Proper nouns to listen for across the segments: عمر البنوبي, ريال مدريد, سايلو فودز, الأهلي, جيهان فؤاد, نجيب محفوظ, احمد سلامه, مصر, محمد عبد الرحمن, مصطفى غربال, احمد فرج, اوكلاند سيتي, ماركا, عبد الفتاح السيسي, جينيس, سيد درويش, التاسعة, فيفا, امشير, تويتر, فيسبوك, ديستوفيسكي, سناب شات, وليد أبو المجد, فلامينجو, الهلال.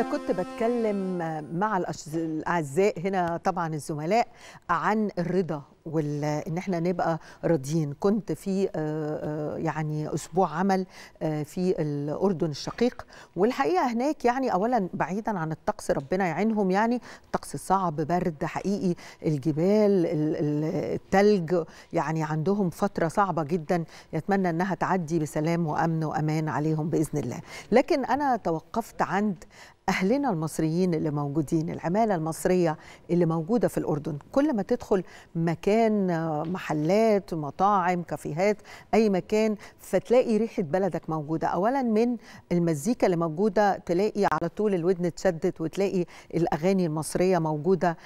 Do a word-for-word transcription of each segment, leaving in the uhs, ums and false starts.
إذا كنت بتكلم مع الأعزاء هنا طبعا الزملاء عن الرضا وإن احنا نبقى راضيين، كنت في يعني أسبوع عمل في الأردن الشقيق، والحقيقة هناك يعني أولا بعيدا عن الطقس ربنا يعينهم، يعني الطقس صعب، برد حقيقي، الجبال، التلج، يعني عندهم فترة صعبة جدا، يتمنى أنها تعدي بسلام وأمن وأمان عليهم بإذن الله. لكن أنا توقفت عند أهلنا المصريين اللي موجودين، العمالة المصرية اللي موجودة في الأردن. كل ما تدخل مكان، محلات، مطاعم، كافيهات، أي مكان، فتلاقي ريحة بلدك موجودة. أولا من المزيكا اللي موجودة تلاقي على طول الودن اتشدت، وتلاقي الأغاني المصرية موجودة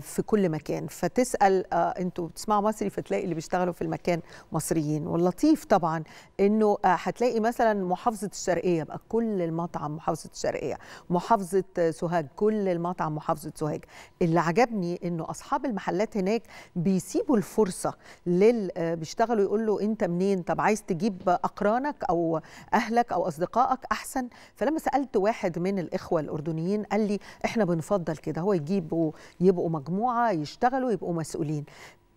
في كل مكان، فتسأل أنتوا بتسمعوا مصري؟ فتلاقي اللي بيشتغلوا في المكان مصريين. واللطيف طبعا أنه هتلاقي مثلا محافظة الشرقية، بقى كل المطعم محافظة الشرقية، محافظة سوهاج كل المطعم محافظة سوهاج. اللي عجبني انه اصحاب المحلات هناك بيسيبوا الفرصة لل بيشتغلوا، يقول له انت منين؟ طب عايز تجيب اقرانك او اهلك او اصدقائك احسن. فلما سالت واحد من الاخوة الاردنيين قال لي احنا بنفضل كده، هو يجيبوا يبقوا مجموعة يشتغلوا يبقوا مسؤولين.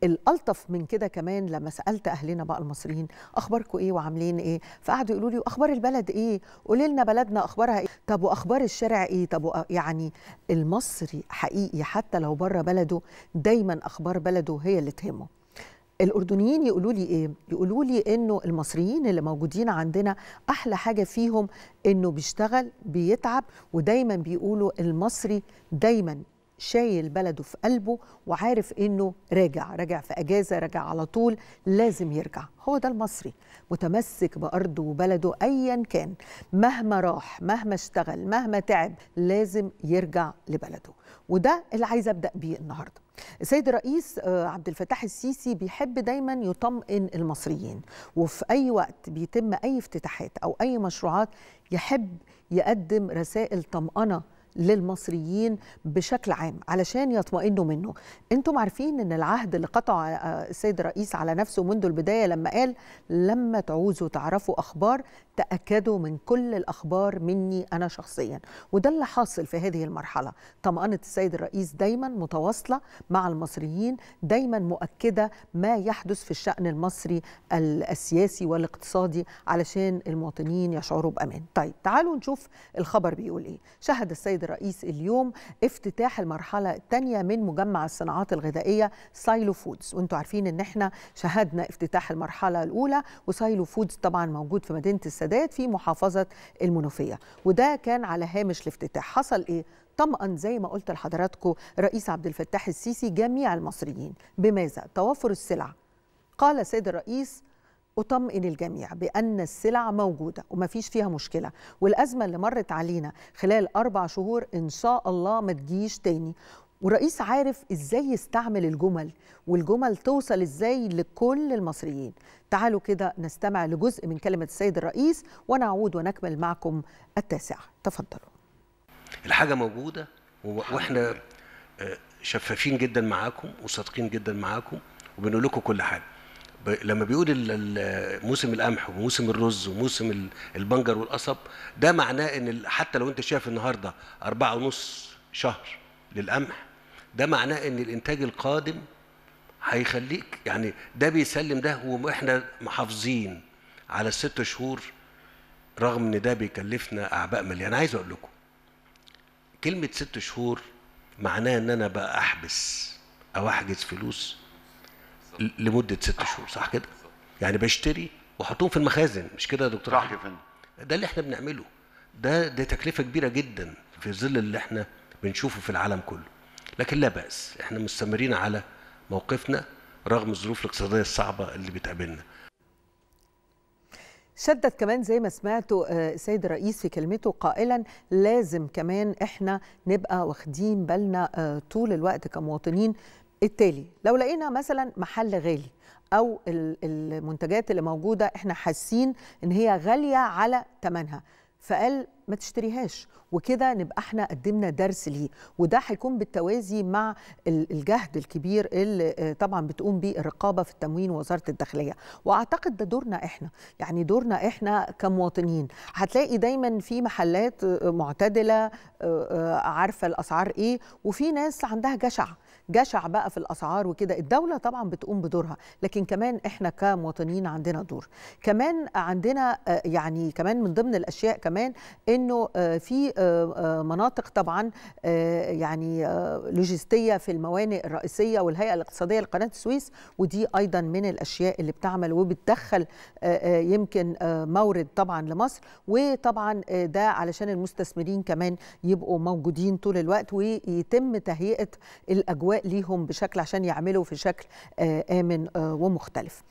الألطف من كده كمان لما سألت أهلنا بقى المصريين أخباركم إيه وعاملين إيه، فقعدوا يقولوا لي أخبار البلد إيه، قولي لنا بلدنا أخبارها إيه، طب وأخبار الشارع إيه. طب يعني المصري حقيقي حتى لو بره بلده دايما أخبار بلده هي اللي تهمه. الأردنيين يقولوا لي إيه؟ يقولوا لي إنه المصريين اللي موجودين عندنا أحلى حاجة فيهم إنه بيشتغل بيتعب، ودايما بيقولوا المصري دايما شايل بلده في قلبه وعارف انه راجع، راجع في اجازه، راجع على طول، لازم يرجع. هو ده المصري، متمسك بارضه وبلده ايا كان، مهما راح، مهما اشتغل، مهما تعب، لازم يرجع لبلده. وده اللي عايزه ابدا بيه النهارده. السيد الرئيس عبد الفتاح السيسي بيحب دايما يطمئن المصريين، وفي اي وقت بيتم اي افتتاحات او اي مشروعات يحب يقدم رسائل طمأنه للمصريين بشكل عام علشان يطمئنوا منه. انتم عارفين ان العهد اللي قطع السيد الرئيس على نفسه منذ البداية لما قال لما تعوزوا تعرفوا أخبار تأكدوا من كل الأخبار مني أنا شخصيا، وده اللي حاصل في هذه المرحلة. طمأنة السيد الرئيس دايما متواصلة مع المصريين، دايما مؤكدة ما يحدث في الشأن المصري السياسي والاقتصادي علشان المواطنين يشعروا بأمان. طيب تعالوا نشوف الخبر بيقول ايه. شهد السيد الرئيس اليوم افتتاح المرحلة الثانية من مجمع الصناعات الغذائية سايلو فودز، وانتم عارفين ان احنا شهدنا افتتاح المرحلة الأولى، وسايلو فودز طبعا موجود في مدينة السادات في محافظة المنوفية، وده كان على هامش الافتتاح. حصل ايه؟ طمأن زي ما قلت لحضراتكم رئيس عبد الفتاح السيسي جميع المصريين. بماذا؟ توافر السلع. قال السيد الرئيس أطمئن الجميع بأن السلع موجودة وما فيش فيها مشكلة، والأزمة اللي مرت علينا خلال أربع شهور إن شاء الله ما تجيش تاني. والرئيس عارف إزاي يستعمل الجمل، والجمل توصل إزاي لكل المصريين. تعالوا كده نستمع لجزء من كلمة السيد الرئيس وأنا أعود ونكمل معكم التاسعة. تفضلوا. الحاجة موجودة وإحنا شفافين جدا معاكم وصادقين جدا معاكم وبنقول لكم كل حاجة. لما بيقول موسم القمح وموسم الرز وموسم البنجر والقصب، ده معناه ان حتى لو انت شايف النهارده أربعة ونص شهر للقمح، ده معناه ان الانتاج القادم هيخليك، يعني ده بيسلم ده، واحنا محافظين على الست شهور رغم ان ده بيكلفنا اعباء ماليه. انا عايز اقول لكم كلمه ست شهور معناها ان انا بقى احبس او احجز فلوس لمده ست شهور، صح كده؟ يعني بشتري واحطهم في المخازن، مش كده يا دكتور؟ صح يا فندم. ده اللي احنا بنعمله، ده دي تكلفه كبيره جدا في ظل اللي احنا بنشوفه في العالم كله، لكن لا بأس، احنا مستمرين على موقفنا رغم الظروف الاقتصاديه الصعبه اللي بتقابلنا. شدد كمان زي ما سمعتوا السيد الرئيس في كلمته قائلا لازم كمان احنا نبقى واخدين بالنا طول الوقت كمواطنين. التالي لو لقينا مثلا محل غالي او المنتجات اللي موجوده احنا حاسين ان هي غاليه على ثمنها، فقال ما تشتريهاش، وكده نبقى احنا قدمنا درس ليه، وده هيكون بالتوازي مع الجهد الكبير اللي طبعا بتقوم بيه الرقابه في التموين ووزاره الداخليه، واعتقد ده دورنا احنا، يعني دورنا احنا كمواطنين. هتلاقي دايما في محلات معتدله عارفه الاسعار ايه، وفي ناس عندها جشع جشع بقى في الاسعار وكده. الدوله طبعا بتقوم بدورها، لكن كمان احنا كمواطنين عندنا دور. كمان عندنا يعني كمان من ضمن الاشياء كمان انه في مناطق طبعا يعني لوجستيه في الموانئ الرئيسيه والهيئه الاقتصاديه لقناه السويس، ودي ايضا من الاشياء اللي بتعمل وبتدخل يمكن مورد طبعا لمصر، وطبعا ده علشان المستثمرين كمان يبقوا موجودين طول الوقت ويتم تهيئه الاجواء ليهم بشكل عشان يعملوا في شكل امن ومختلف.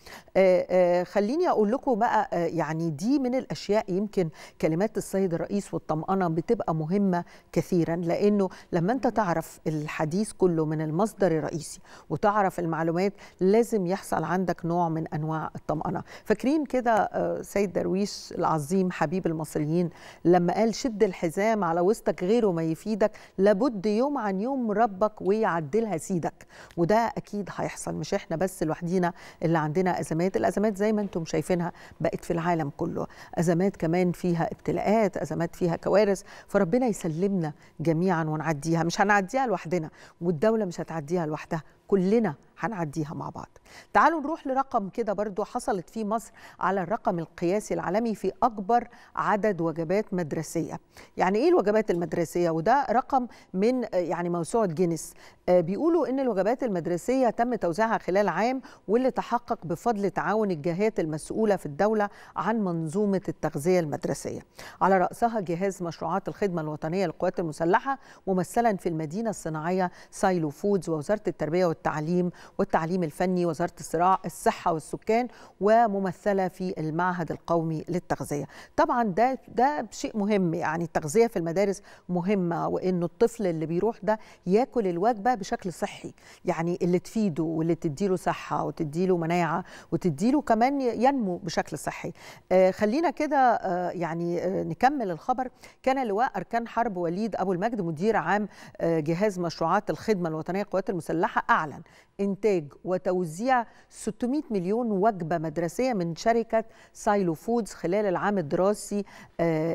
خليني اقول لكم بقى يعني دي من الاشياء، يمكن كلمات السيد الرئيس والطمأنة بتبقى مهمة كثيرا، لأنه لما أنت تعرف الحديث كله من المصدر الرئيسي وتعرف المعلومات لازم يحصل عندك نوع من أنواع الطمأنة. فاكرين كده سيد درويش العظيم حبيب المصريين لما قال شد الحزام على وسطك غيره ما يفيدك، لابد يوم عن يوم ربك ويعدلها سيدك. وده أكيد هيحصل، مش إحنا بس لوحدينا اللي عندنا أزمات. الأزمات زي ما أنتم شايفينها بقت في العالم كله، أزمات كمان فيها ابتلاءات، أزمات فيها كوارث، فربنا يسلمنا جميعا ونعديها. مش هنعديها لوحدنا، والدولة مش هتعديها لوحدها، كلنا هنعديها مع بعض. تعالوا نروح لرقم كده برضو حصلت فيه مصر على الرقم القياسي العالمي في أكبر عدد وجبات مدرسية. يعني إيه الوجبات المدرسية؟ وده رقم من يعني موسوعة جينيس، بيقولوا إن الوجبات المدرسية تم توزيعها خلال عام، واللي تحقق بفضل تعاون الجهات المسؤولة في الدولة عن منظومة التغذية المدرسية، على رأسها جهاز مشروعات الخدمة الوطنية للقوات المسلحة، ممثلا في المدينة الصناعية سايلو فودز، ووزارة التربية والتعليم والتعليم الفني، وزارة الزراعة الصحة والسكان، وممثلة في المعهد القومي للتغذية. طبعا ده ده شيء مهم، يعني التغذية في المدارس مهمة، وإنه الطفل اللي بيروح ده ياكل الوجبة بشكل صحي، يعني اللي تفيده واللي تديله صحة وتديله مناعة وتديله كمان ينمو بشكل صحي. آه خلينا كده آه يعني آه نكمل الخبر. كان لواء أركان حرب وليد أبو المجد مدير عام آه جهاز مشروعات الخدمة الوطنية للقوات المسلحة أعلن إنتاج وتوزيع ستمائة مليون وجبة مدرسية من شركة سايلو فودز خلال العام الدراسي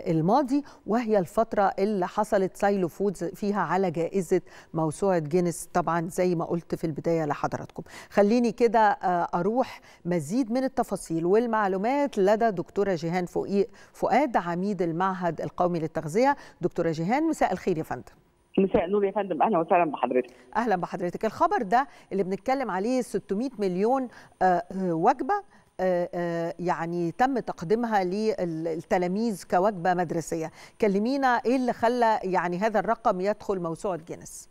الماضي، وهي الفترة اللي حصلت سايلو فودز فيها على جائزة موسوعة جينيس طبعا زي ما قلت في البداية لحضراتكم. خليني كده أروح مزيد من التفاصيل والمعلومات لدى دكتورة جيهان فؤاد عميد المعهد القومي للتغذية. دكتورة جيهان مساء الخير يا فندم. مساء النور يا فندم، اهلا وسهلا بحضرتك. اهلا بحضرتك. الخبر ده اللي بنتكلم عليه ستمائة مليون وجبه يعني تم تقديمها للتلاميذ كوجبه مدرسيه، كلمينا ايه اللي خلى يعني هذا الرقم يدخل موسوعه جينيس؟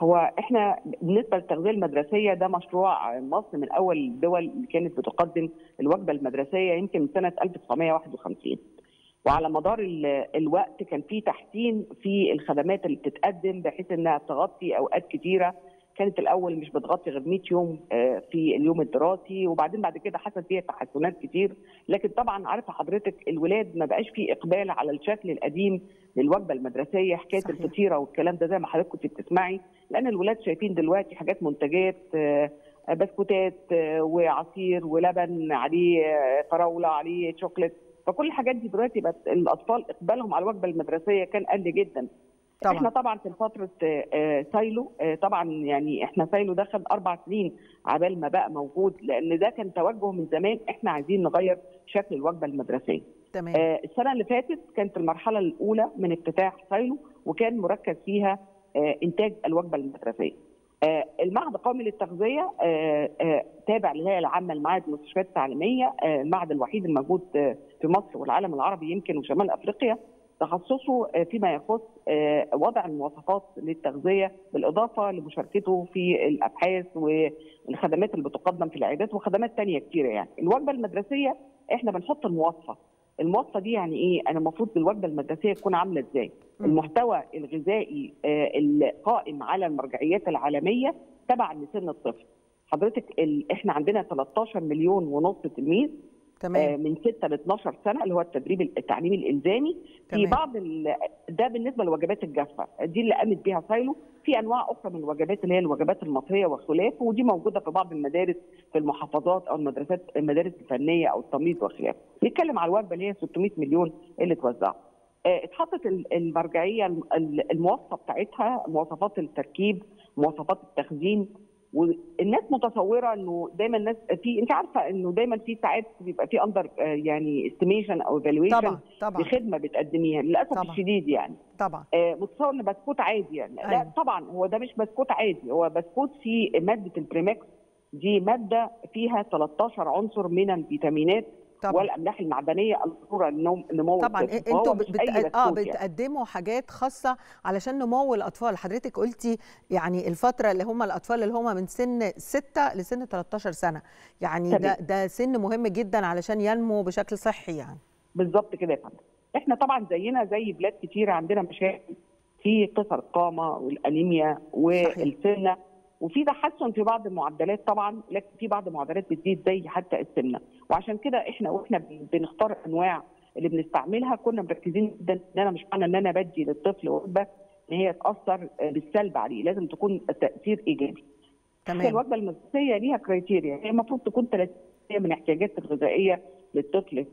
هو احنا بالنسبه للتغذيه المدرسيه ده مشروع مصر من اول الدول اللي كانت بتقدم الوجبه المدرسيه يمكن من سنه ألف وتسعمائة وواحد وخمسين. وعلى مدار الوقت كان في تحسين في الخدمات اللي بتتقدم بحيث انها تغطي اوقات كتيره، كانت الاول مش بتغطي غير مائة يوم في اليوم الدراسي، وبعدين بعد كده حصل فيها تحسنات كتير، لكن طبعا عارفه حضرتك الولاد ما بقاش في اقبال على الشكل القديم للوجبه المدرسيه، حكايه الفطيره والكلام ده زي ما حضرتك كنت بتسمعي، لان الولاد شايفين دلوقتي حاجات منتجات بسكوتات وعصير ولبن عليه فراوله عليه شوكليت، فكل الحاجات دي دلوقتي بقت الاطفال اقبالهم على الوجبه المدرسيه كان قل جدا. طبعا احنا طبعا في فتره سايلو طبعا يعني احنا سايلو ده خد اربع سنين عبال ما بقى موجود، لان ده كان توجه من زمان احنا عايزين نغير شكل الوجبه المدرسيه. تمام. السنه اللي فاتت كانت المرحله الاولى من افتتاح سايلو، وكان مركز فيها انتاج الوجبه المدرسيه. المعهد القومي للتغذيه تابع للهيئه العامه لمعاهد المستشفيات التعليميه، المعهد الوحيد الموجود في مصر والعالم العربي يمكن وشمال افريقيا، تخصصه فيما يخص وضع المواصفات للتغذيه، بالاضافه لمشاركته في الابحاث والخدمات اللي بتقدم في العيادات وخدمات ثانيه كثيره. يعني الوجبه المدرسيه احنا بنحط المواصفه، المواصفه دي يعني ايه؟ انا المفروض الوجبه المدرسيه تكون عامله ازاي؟ المحتوى الغذائي القائم على المرجعيات العالميه تبعا لسن الطفل. حضرتك ال... احنا عندنا ثلاثة عشر مليون ونص تلميذ، تمام. آه من ستة لاتناشر سنه اللي هو التدريب التعليمي الالزامي. تمام. في بعض ال... ده بالنسبه لوجبات الجافه دي اللي قامت بيها سايلو. في انواع اخرى من الوجبات اللي هي الوجبات المصريه وخلافه، ودي موجوده في بعض المدارس في المحافظات او المدرسات المدارس الفنيه او التمريض وخلافه. نتكلم على الوجبه اللي هي ستمية مليون اللي اتوزعت. آه اتحطت المرجعيه المواصفه بتاعتها، مواصفات التركيب، مواصفات التخزين. والناس متصوره انه دايما الناس في، انت عارفه انه دايما في ساعات بيبقى في اندر يعني استيميشن او ايفالويشن لخدمه بتقدميها للاسف الشديد يعني. طبعا. آه متصور ان بسكوت عادي يعني. أيوة. لا طبعا هو ده مش بسكوت عادي، هو بسكوت فيه ماده البريماكس، دي ماده فيها تلتاشر عنصر من الفيتامينات والاملاح المعدنيه الضروره لنمو. طبعا انتوا بتق... اه بتقدموا حاجات خاصه علشان نمو الاطفال. حضرتك قلتي يعني الفتره اللي هم الاطفال اللي هم من سن ستة لسن تلتاشر سنه، يعني ده ده سن مهم جدا علشان ينمو بشكل صحي يعني. بالظبط كده يا فندم. احنا طبعا زينا زي بلاد كتير عندنا مشاكل في قصر القامه والانيميا والسمنه، وفي تحسن في بعض المعدلات طبعا، لكن في بعض المعدلات بتزيد زي حتى السمنه. وعشان كده احنا واحنا بنختار الانواع اللي بنستعملها كنا مركزين جدا ان انا مش معنى ان انا بدي للطفل وجبه ان هي تاثر بالسلب عليه، لازم تكون تاثير ايجابي. تمام. الوجبه المدرسيه ليها كرايتيريا، هي المفروض تكون ثلاثين بالمية من الاحتياجات الغذائيه للطفل.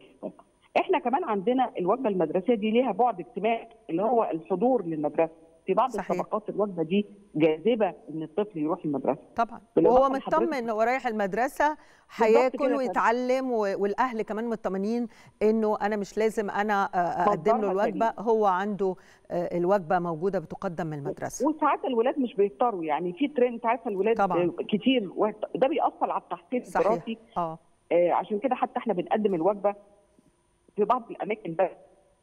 احنا كمان عندنا الوجبه المدرسيه دي ليها بعد اجتماعي اللي هو الحضور للمدرسه. في بعض الطبقات الوجبه دي جاذبه ان الطفل يروح المدرسه طبعا، وهو مطمن انه رايح المدرسه هياكل ويتعلم، والاهل كمان مطمنين انه انا مش لازم انا اقدم له الوجبه، هو عنده الوجبه موجوده بتقدم من المدرسه. وساعات الولاد مش بيفطروا يعني، في ترند عارفه الولاد طبعاً. كتير ده بيأثر على التحصيل الدراسي. آه. آه عشان كده حتى احنا بنقدم الوجبه في بعض الاماكن بس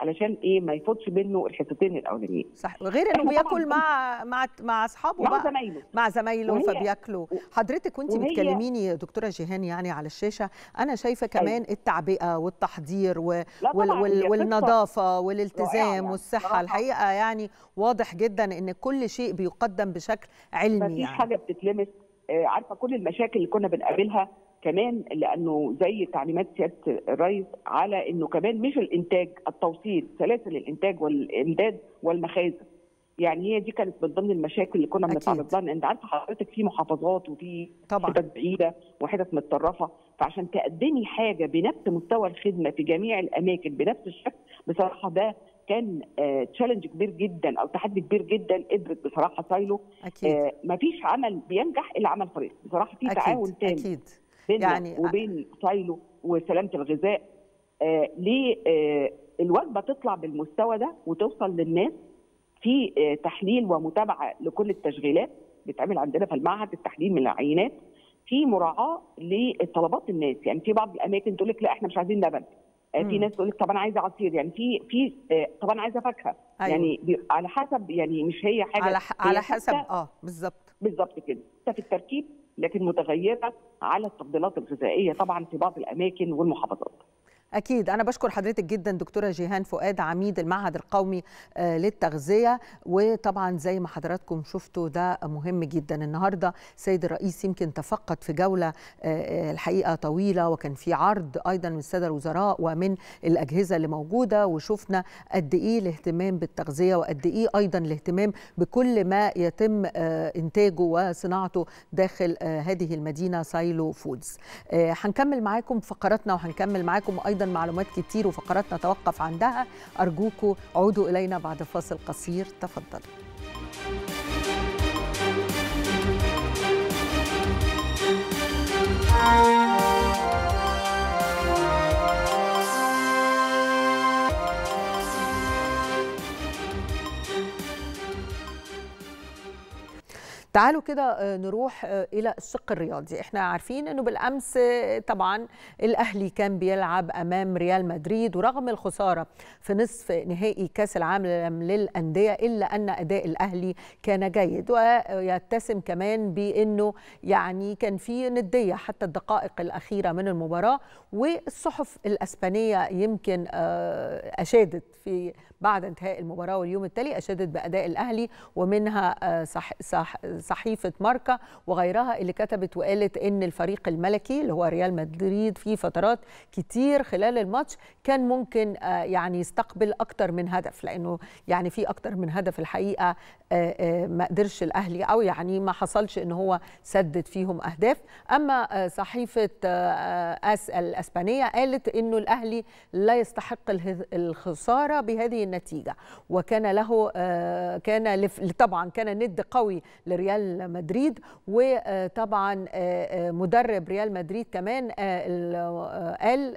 علشان ايه ما يفوتش منه الحصتين الاولانيين. صح، غير انه بياكل مع مع مع اصحابه مع زمايله مع زمايله فبياكلوا. حضرتك وانت بتكلميني دكتوره جيهان يعني على الشاشه، انا شايفه كمان أي. التعبئه والتحضير و... وال... وال... والنظافه والالتزام والصحه. الحقيقه يعني واضح جدا ان كل شيء بيقدم بشكل علمي يعني. مفيش حاجه بتتلمس. عارفه كل المشاكل اللي كنا بنقابلها كمان، لانه زي تعليمات سياده الرئيس على انه كمان مش الانتاج، التوصيل، سلاسل الانتاج والامداد والمخازن. يعني هي دي كانت من ضمن المشاكل اللي كنا بنتعرض لها. انت عارفه حضرتك في محافظات وفي حتت بعيده وحتت متطرفه، فعشان تقدمي حاجه بنفس مستوى الخدمه في جميع الاماكن بنفس الشكل بصراحه ده كان تشالنج كبير جدا او تحدي كبير جدا. قدرت بصراحه سايلو. آه مفيش عمل بينجح الا عمل فريق بصراحه، في تعاون تام اكيد بيننا يعني وبين سايلو وسلامه الغذاء. آه ليه آه الوجبه تطلع بالمستوى ده وتوصل للناس في آه تحليل ومتابعه لكل التشغيلات بتعمل عندنا في المعهد، التحليل من العينات، في مراعاه لطلبات الناس. يعني في بعض الاماكن تقول لك لا احنا مش عايزين لبن، آه في ناس تقول لك طب انا عايزه عصير، يعني في في آه طب انا عايزه فاكهه. أيوة. يعني على حسب، يعني مش هي حاجه على, ح... على حسب. اه بالظبط بالظبط كده في التركيب، لكن متغيرة على التفضيلات الغذائية طبعا في بعض الأماكن والمحافظات. أكيد. أنا بشكر حضرتك جدا دكتورة جيهان فؤاد عميد المعهد القومي للتغذية. وطبعا زي ما حضراتكم شفتوا ده مهم جدا. النهاردة السيد الرئيس يمكن تفقد في جولة الحقيقة طويلة، وكان في عرض أيضا من السادة الوزراء ومن الأجهزة اللي موجودة، وشفنا قد إيه الاهتمام بالتغذية وقد إيه أيضا الاهتمام بكل ما يتم إنتاجه وصناعته داخل هذه المدينة سايلو فودز. هنكمل معاكم فقراتنا وهنكمل معاكم أيضا معلومات كتير وفقراتنا توقف عندها. أرجوكوا عودوا إلينا بعد فاصل قصير. تفضلوا. تعالوا كده نروح إلى الشق الرياضي. احنا عارفين أنه بالأمس طبعا الأهلي كان بيلعب أمام ريال مدريد، ورغم الخسارة في نصف نهائي كأس العالم للأندية إلا أن أداء الأهلي كان جيد، ويتسم كمان بأنه يعني كان في ندية حتى الدقائق الأخيرة من المباراة. والصحف الأسبانية يمكن أشادت في بعد انتهاء المباراة واليوم التالي أشادت بأداء الأهلي، ومنها صح صح صحيفة ماركا وغيرها اللي كتبت وقالت ان الفريق الملكي اللي هو ريال مدريد في فترات كتير خلال الماتش كان ممكن يعني يستقبل اكتر من هدف، لانه يعني في اكتر من هدف الحقيقة ما قدرش الاهلي او يعني ما حصلش ان هو سدد فيهم اهداف. اما صحيفة اس الاسبانية قالت انه الاهلي لا يستحق الخسارة بهذه النتيجة، وكان له كان طبعا كان ند قوي لريال مدريد، وطبعا مدرب ريال مدريد كمان قال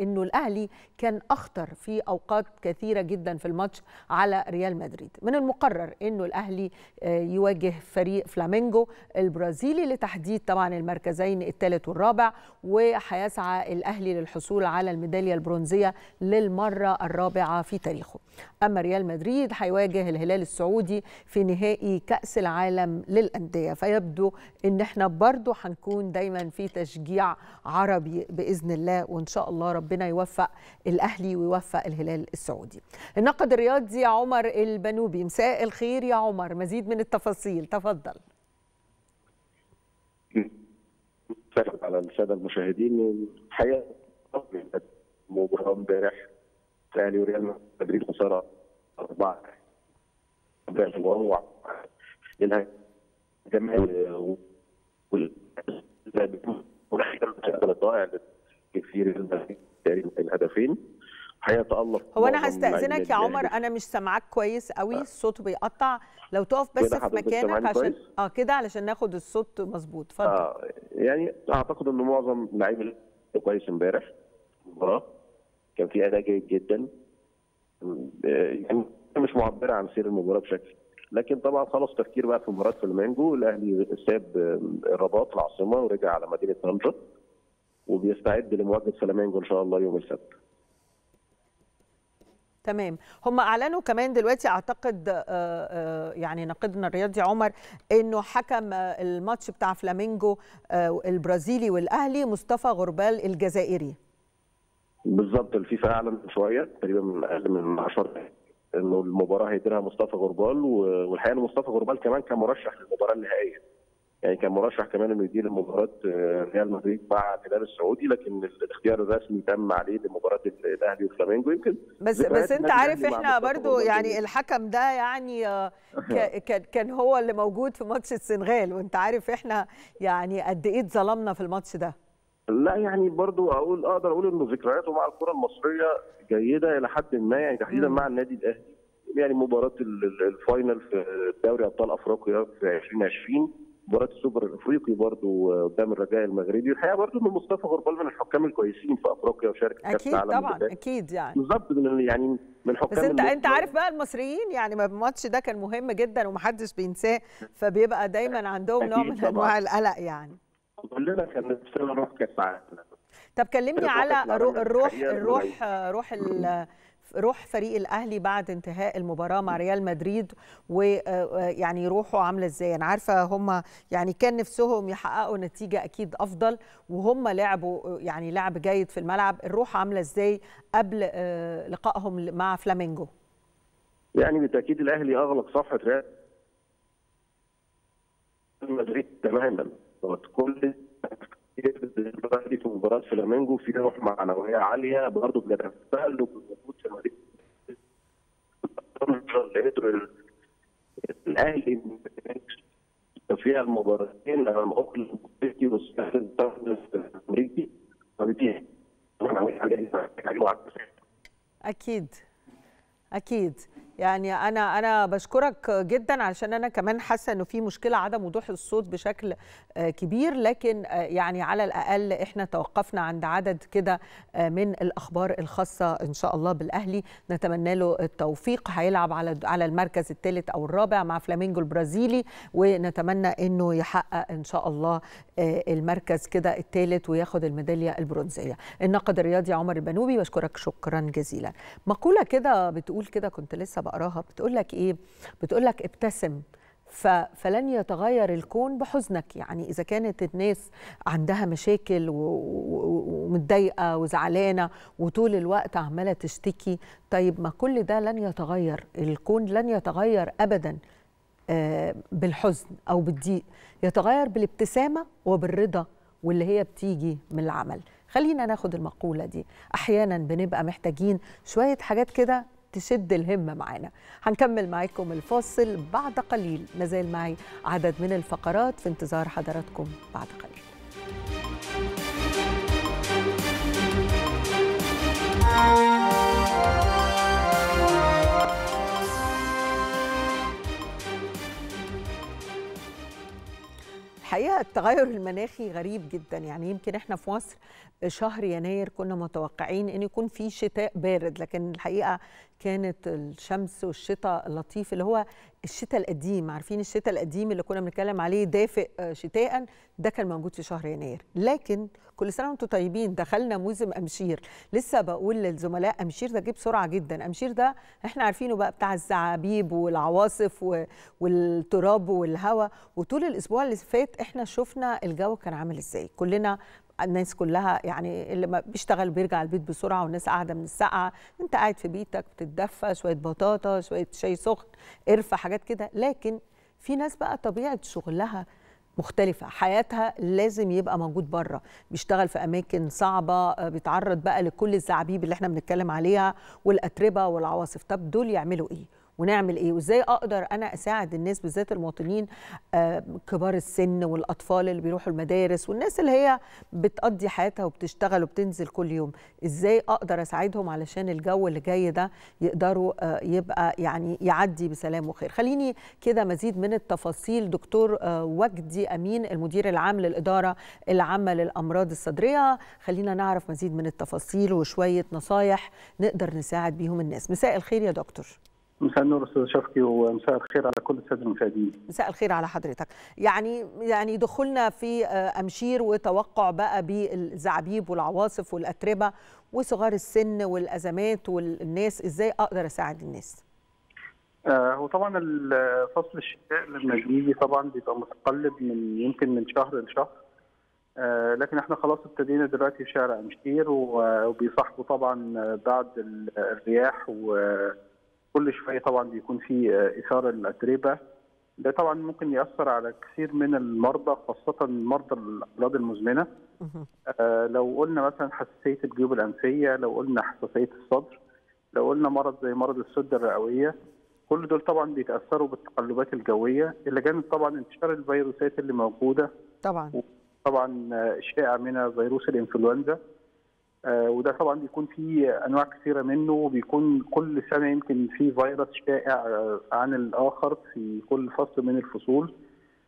انه الاهلي كان اخطر في اوقات كثيرة جدا في الماتش على ريال مدريد. من المقرر انه الاهلي يواجه فريق فلامينجو البرازيلي لتحديد طبعا المركزين الثالث والرابع، وهيسعى الاهلي للحصول على الميداليه البرونزيه للمره الرابعه في تاريخه. اما ريال مدريد هيواجه الهلال السعودي في نهائي كاس العالم للانديه، فيبدو ان احنا برضو هنكون دايما في تشجيع عربي باذن الله، وان شاء الله ربنا يوفق الاهلي ويوفق الهلال السعودي. الناقد الرياضي عمر البنوبي، مساء الخير يا عمر، مزيد من التفاصيل تفضل. على الساده المشاهدين، الحقيقه مباراه امبارح الاهلي وريال مدريد خساره اربعه وهو الهلال جماهير والضائع كثير تقريبا الهدفين. هو أنا هستأذنك يا عمر، أنا مش سامعاك كويس قوي، الصوت بيقطع، لو تقف بس في مكانك عشان اه كده علشان ناخد الصوت مظبوط، اتفضل. آه يعني أعتقد إن معظم لعيبة كويس امبارح، المباراة كان في أداء جيد جدا، يعني مش معبرة عن سير المباراة بشكل، لكن طبعا خلاص تفكير بقى في مباراة فلامينجو. الأهلي ساب الرباط العاصمة ورجع على مدينة طنجة وبيستعد لمواجهة فلامينجو إن شاء الله يوم السبت. تمام، هم اعلنوا كمان دلوقتي اعتقد آآ آآ يعني ناقدنا الرياضي عمر انه حكم الماتش بتاع فلامينجو البرازيلي والاهلي مصطفى غربال الجزائري. بالظبط، الفيفا اعلن شويه تقريبا من اقل من عشر انه المباراه هيديرها مصطفى غربال، والحقيقه مصطفى غربال كمان كان مرشح للمباراه النهائيه، يعني كان مرشح كمان انه يدير مباراه ريال مدريد مع الهلال السعودي، لكن الاختيار الرسمي تم عليه لمباراه الاهلي والفلامينجو. يمكن بس بس انت عارف احنا برضو يعني الحكم ده يعني كان هو اللي موجود في ماتش السنغال، وانت عارف احنا يعني قد ايه اتظلمنا في الماتش ده. لا يعني برضو اقول اقدر اقول انه ذكرياته مع الكره المصريه جيده الى حد ما، يعني تحديدا مع النادي الاهلي، يعني مباراه الفاينل في دوري ابطال افريقيا في ألفين وعشرين، مباراه السوبر الافريقي برضه قدام الرجاء المغربي. الحقيقه برضه ان مصطفى غربال من الحكام الكويسين في افريقيا وشارك في كاس العالم. اكيد طبعا بالبداية. اكيد يعني بالظبط، يعني من حكام. بس انت انت عارف بقى المصريين يعني الماتش ده كان مهم جدا ومحدش بينساه، فبيبقى دايما عندهم نوع من انواع القلق يعني. كلنا كان نفسنا نروح كاس عالم. طب كلمني على الروح الروح روح ال روح فريق الاهلي بعد انتهاء المباراه مع ريال مدريد، ويعني روحه عامله ازاي؟ انا عارفه هم يعني كان نفسهم يحققوا نتيجه اكيد افضل، وهم لعبوا يعني لعب جيد في الملعب، الروح عامله ازاي قبل لقائهم مع فلامينجو؟ يعني بالتاكيد الاهلي اغلق صفحه ريال مدريد تماما، كل في مباراه فلامينجو في روح معنويه عاليه برضه بنتفائل بوجود فريق الاهلي في المباراتين امام اوكلاند سيتي واستاد الامريكي فبدي معنويه عاليه. اكيد اكيد يعني انا انا بشكرك جدا، عشان انا كمان حاسه انه في مشكله عدم وضوح الصوت بشكل كبير، لكن يعني على الاقل احنا توقفنا عند عدد كده من الاخبار الخاصه ان شاء الله بالاهلي، نتمنى له التوفيق. هيلعب على على المركز الثالث او الرابع مع فلامينجو البرازيلي، ونتمنى انه يحقق ان شاء الله المركز كده الثالث وياخد الميداليه البرونزيه. الناقد الرياضي عمر البنوبي، بشكرك شكرا جزيلا. مقوله كده بتقول كده، كنت لسه بقراها، بتقول لك ايه؟ بتقول لك ابتسم فلن يتغير الكون بحزنك. يعني اذا كانت الناس عندها مشاكل ومتضايقه وزعلانه وطول الوقت عماله تشتكي، طيب ما كل ده لن يتغير، الكون لن يتغير ابدا، بالحزن أو بالضيق، يتغير بالابتسامة وبالرضا واللي هي بتيجي من العمل. خلينا ناخد المقولة دي، أحيانا بنبقى محتاجين شوية حاجات كده تشد الهمة معانا. هنكمل معاكم الفاصل بعد قليل، مازال معي عدد من الفقرات في انتظار حضراتكم بعد قليل. الحقيقة التغير المناخي غريب جدا، يعني يمكن احنا في مصر شهر يناير كنا متوقعين ان يكون في شتاء بارد، لكن الحقيقة كانت الشمس والشتاء اللطيف اللي هو الشتاء القديم، عارفين الشتاء القديم اللي كنا بنتكلم عليه دافئ شتاء، ده كان موجود في شهر يناير. لكن كل سنه وانتم طيبين، دخلنا موسم امشير. لسه بقول للزملاء امشير ده جه بسرعه جدا، امشير ده احنا عارفينه بقى بتاع الزعابيب والعواصف والتراب والهواء، وطول الاسبوع اللي فات احنا شفنا الجو كان عامل ازاي، كلنا الناس كلها يعني اللي ما بيشتغل بيرجع البيت بسرعه، والناس قاعده من السقعه، انت قاعد في بيتك بتتدفى شويه بطاطا شويه شاي سخن قرفه حاجات كده. لكن في ناس بقى طبيعه شغلها مختلفه، حياتها لازم يبقى موجود بره، بيشتغل في اماكن صعبه، بيتعرض بقى لكل الزعابيب اللي احنا بنتكلم عليها والاتربه والعواصف. طب دول يعملوا ايه ونعمل ايه، وازاي اقدر انا اساعد الناس بالذات المواطنين آه كبار السن والاطفال اللي بيروحوا المدارس والناس اللي هي بتقضي حياتها وبتشتغل وبتنزل كل يوم، ازاي اقدر اساعدهم علشان الجو اللي جاي ده يقدروا آه يبقى يعني يعدي بسلام وخير. خليني كده مزيد من التفاصيل دكتور آه وجدي امين المدير العام للاداره العامه للامراض الصدريه، خلينا نعرف مزيد من التفاصيل وشويه نصايح نقدر نساعد بيهم الناس. مساء الخير يا دكتور. مساء النور استاذ شفقي، ومساء الخير على كل الساده المشاهدين. مساء الخير على حضرتك. يعني يعني دخولنا في امشير وتوقع بقى بالزعابيب والعواصف والاتربه وصغار السن والازمات والناس، ازاي اقدر اساعد الناس؟ آه هو طبعا فصل الشتاء لما بيجي طبعا بيبقى متقلب من يمكن من شهر لشهر، آه لكن احنا خلاص ابتدينا دلوقتي في شارع امشير، وبيصاحبوا طبعا بعض الرياح و كل شويه طبعا بيكون في اثاره الاتربه، ده طبعا ممكن ياثر على كثير من المرضى خاصه مرضى الامراض المزمنه. آه لو قلنا مثلا حساسيه الجيوب الانفيه، لو قلنا حساسيه الصدر، لو قلنا مرض زي مرض السده الرئويه، كل دول طبعا بيتاثروا بالتقلبات الجويه، الى جانب طبعا انتشار الفيروسات اللي موجوده طبعا طبعا الشائع منها فيروس الانفلونزا، وده طبعا بيكون في انواع كثيره منه، وبيكون كل سنه يمكن في فيروس شائع عن الاخر في كل فصل من الفصول.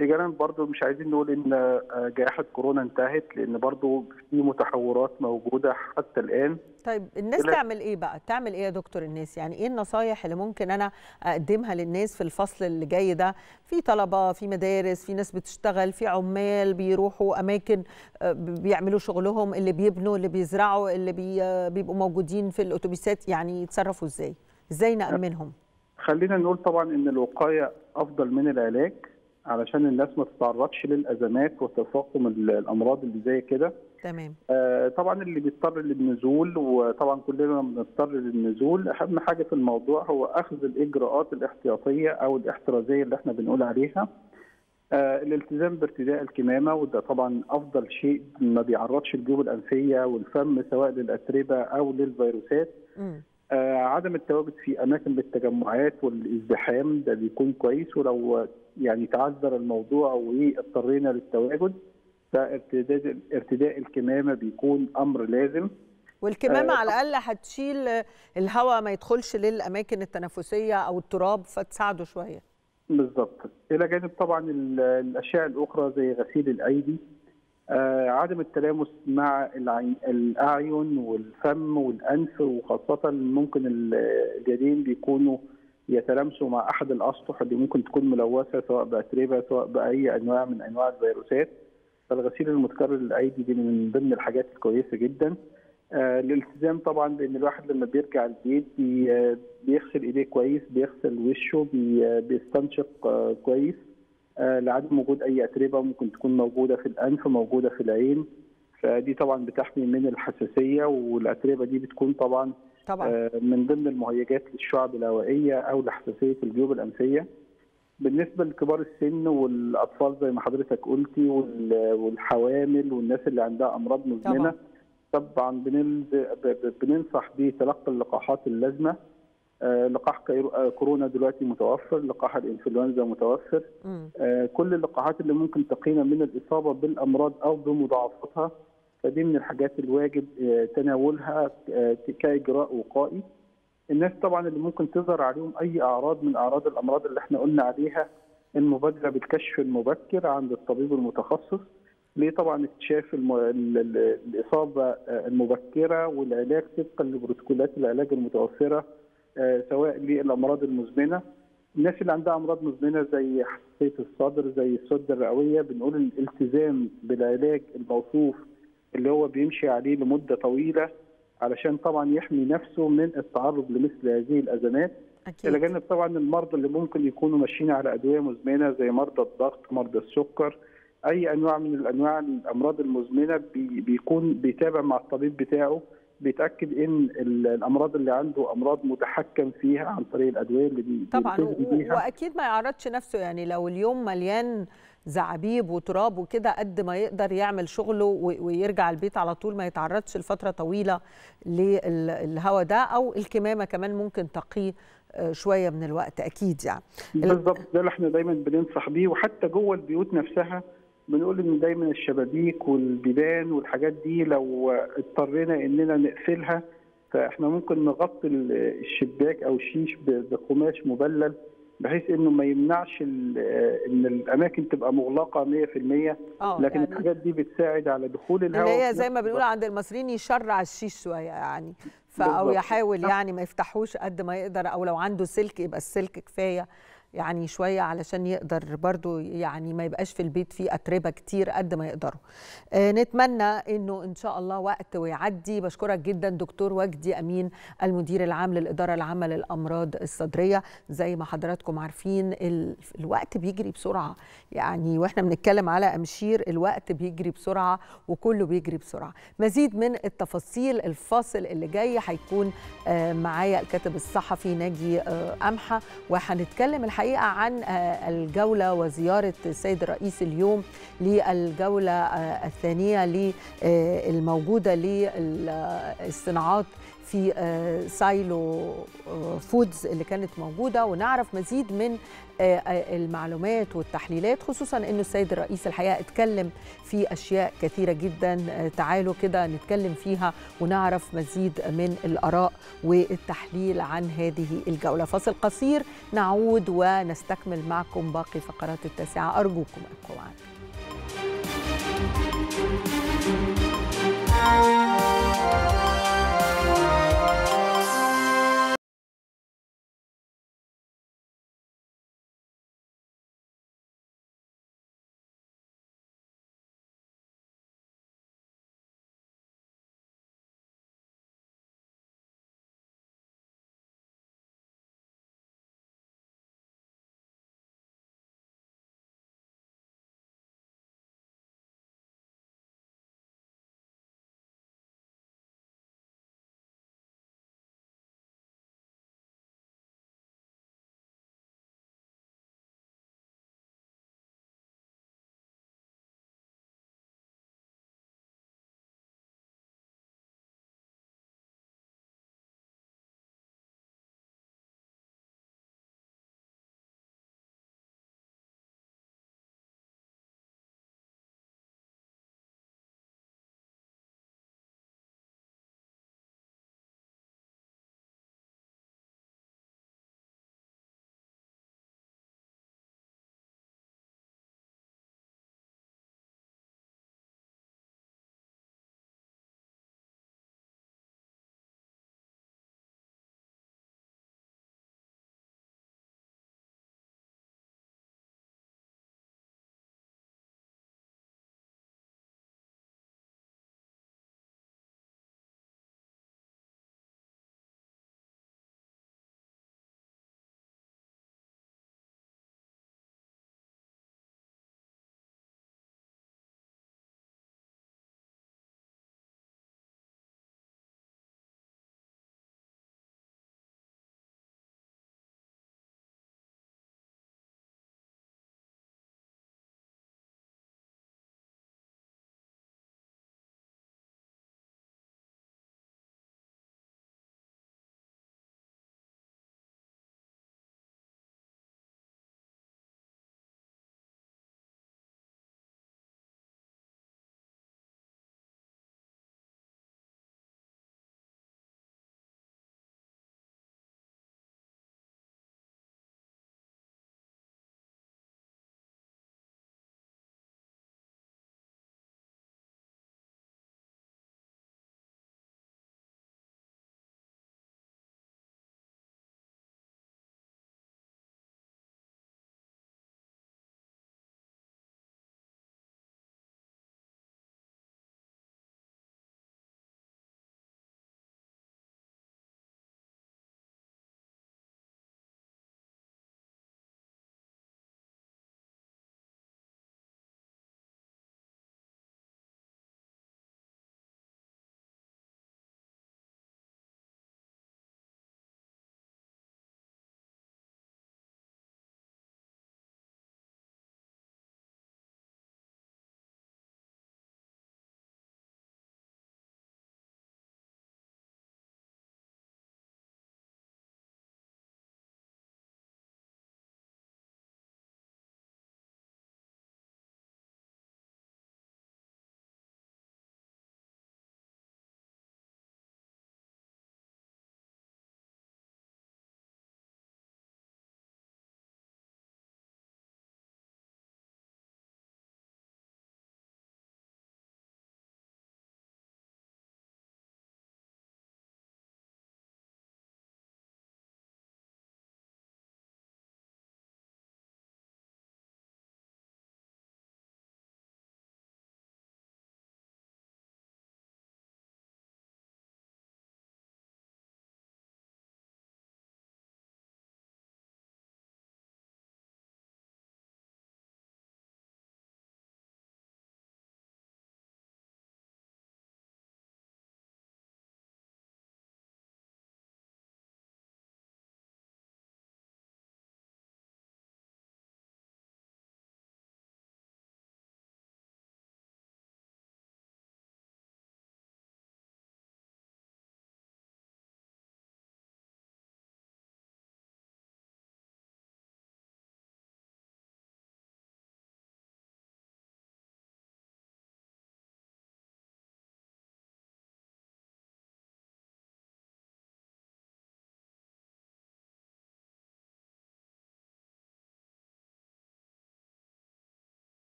اجانا برضو مش عايزين نقول ان جائحه كورونا انتهت، لان برضو في متحورات موجوده حتى الان. طيب الناس تعمل ايه بقى؟ تعمل ايه يا دكتور الناس؟ يعني ايه النصايح اللي ممكن انا اقدمها للناس في الفصل اللي جاي ده؟ في طلبه، في مدارس، في ناس بتشتغل، في عمال بيروحوا اماكن بيعملوا شغلهم، اللي بيبنوا، اللي بيزرعوا، اللي بيبقوا موجودين في الاتوبيسات، يعني يتصرفوا ازاي؟ ازاي نأمنهم؟ خلينا نقول طبعا ان الوقايه افضل من العلاج، علشان الناس ما تتعرضش للازمات وتفاقم الامراض اللي زي كده. تمام. آه طبعا اللي بيضطر للنزول، وطبعا كلنا بنضطر للنزول، اهم حاجه في الموضوع هو اخذ الاجراءات الاحتياطيه او الاحترازيه اللي احنا بنقول عليها. آه الالتزام بارتداء الكمامه، وده طبعا افضل شيء، ما بيعرضش الجيوب الانفيه والفم سواء للاتربه او للفيروسات. امم آه عدم التواجد في اماكن للتجمعات والازدحام ده بيكون كويس، ولو يعني تعذر الموضوع واضطرينا للتواجد فارتداء ارتداء الكمامه بيكون امر لازم، والكمامه آه على الاقل هتشيل الهواء ما يدخلش للاماكن التنفسيه او التراب فتساعده شويه. بالظبط. الى جانب طبعا الاشياء الاخرى زي غسيل الايدي، آه عدم التلامس مع الاعين والفم والانف، وخاصه ممكن اليدين بيكونوا يتلامسوا مع احد الاسطح اللي ممكن تكون ملوثه سواء باتربه سواء باي انواع من انواع الفيروسات، فالغسيل المتكرر للايدي دي من ضمن الحاجات الكويسه جدا. آه الالتزام طبعا بان الواحد لما بيرجع البيت بي بيغسل ايديه كويس، بيغسل وشه، بي بيستنشق آه كويس، آه لعدم وجود اي اتربه ممكن تكون موجوده في الانف موجوده في العين، فدي طبعا بتحمي من الحساسيه، والاتربه دي بتكون طبعا طبعا من ضمن المهيجات للشعب الهوائيه او لحساسيه الجيوب الانفيه. بالنسبه لكبار السن والاطفال زي ما حضرتك قلتي والحوامل والناس اللي عندها امراض مزمنه طبعا بننصح بتلقي اللقاحات اللازمه. لقاح كورونا دلوقتي متوفر، لقاح الانفلونزا متوفر، آه كل اللقاحات اللي ممكن تقينا من الاصابه بالامراض او بمضاعفاتها، فدي من الحاجات الواجب آه تناولها آه كاجراء وقائي. الناس طبعا اللي ممكن تظهر عليهم اي اعراض من اعراض الامراض اللي احنا قلنا عليها، المبادره بالكشف المبكر عند الطبيب المتخصص، ليه طبعا اكتشاف الم... الاصابه المبكره والعلاج طبقا لبروتوكولات العلاج المتوفره سواء للامراض المزمنه. الناس اللي عندها امراض مزمنه زي حساسيه الصدر، زي السده الرئويه، بنقول الالتزام بالعلاج الموصوف اللي هو بيمشي عليه لمده طويله علشان طبعا يحمي نفسه من التعرض لمثل هذه الازمات. الى جانب طبعا المرضى اللي ممكن يكونوا ماشيين على ادويه مزمنه زي مرضى الضغط، مرضى السكر، اي انواع من الانواع الامراض المزمنه بيكون بيتابع مع الطبيب بتاعه، بيتاكد ان الامراض اللي عنده امراض متحكم فيها عن طريق الادويه اللي طبعا بيها. واكيد ما يعرضش نفسه، يعني لو اليوم مليان زعابيب وتراب وكده قد ما يقدر يعمل شغله ويرجع البيت على طول، ما يتعرضش لفتره طويله للهواء ده، او الكمامه كمان ممكن تقيه شويه من الوقت اكيد يعني. بالظبط، ده اللي احنا دايما بننصح بيه، وحتى جوه البيوت نفسها بنقول ان دايما الشبابيك والبيبان والحاجات دي لو اضطرينا اننا نقفلها فاحنا ممكن نغطي الشباك او الشيش بقماش مبلل بحيث انه ما يمنعش ان الاماكن تبقى مغلقه مية في المية، لكن يعني الحاجات دي بتساعد على دخول الهواء، اللي هي زي ما بنقول عند المصريين يشرع الشيش شويه يعني، او يحاول يعني ما يفتحوش قد ما يقدر، او لو عنده سلك يبقى السلك كفايه يعني شويه علشان يقدر برضو يعني ما يبقاش في البيت فيه اتربه كتير قد ما يقدروا. آه نتمنى انه ان شاء الله وقت ويعدي. بشكرك جدا دكتور وجدي امين المدير العام للاداره العامه للامراض الصدريه. زي ما حضراتكم عارفين ال... الوقت بيجري بسرعه يعني، واحنا بنتكلم على امشير الوقت بيجري بسرعه وكله بيجري بسرعه. مزيد من التفاصيل الفاصل اللي جاي هيكون آه معايا الكاتب الصحفي ناجي آه امحه، وهنتكلم الحقيقه عن الجولة وزيارة السيد الرئيس اليوم للجولة الثانية الموجودة للصناعات في سايلو فودز اللي كانت موجودة، ونعرف مزيد من المعلومات والتحليلات، خصوصا أنه السيد الرئيس الحقيقة اتكلم في أشياء كثيرة جدا. تعالوا كده نتكلم فيها ونعرف مزيد من الآراء والتحليل عن هذه الجولة. فاصل قصير نعود ونستكمل معكم باقي فقرات التاسعة، أرجوكم ابقوا معنا.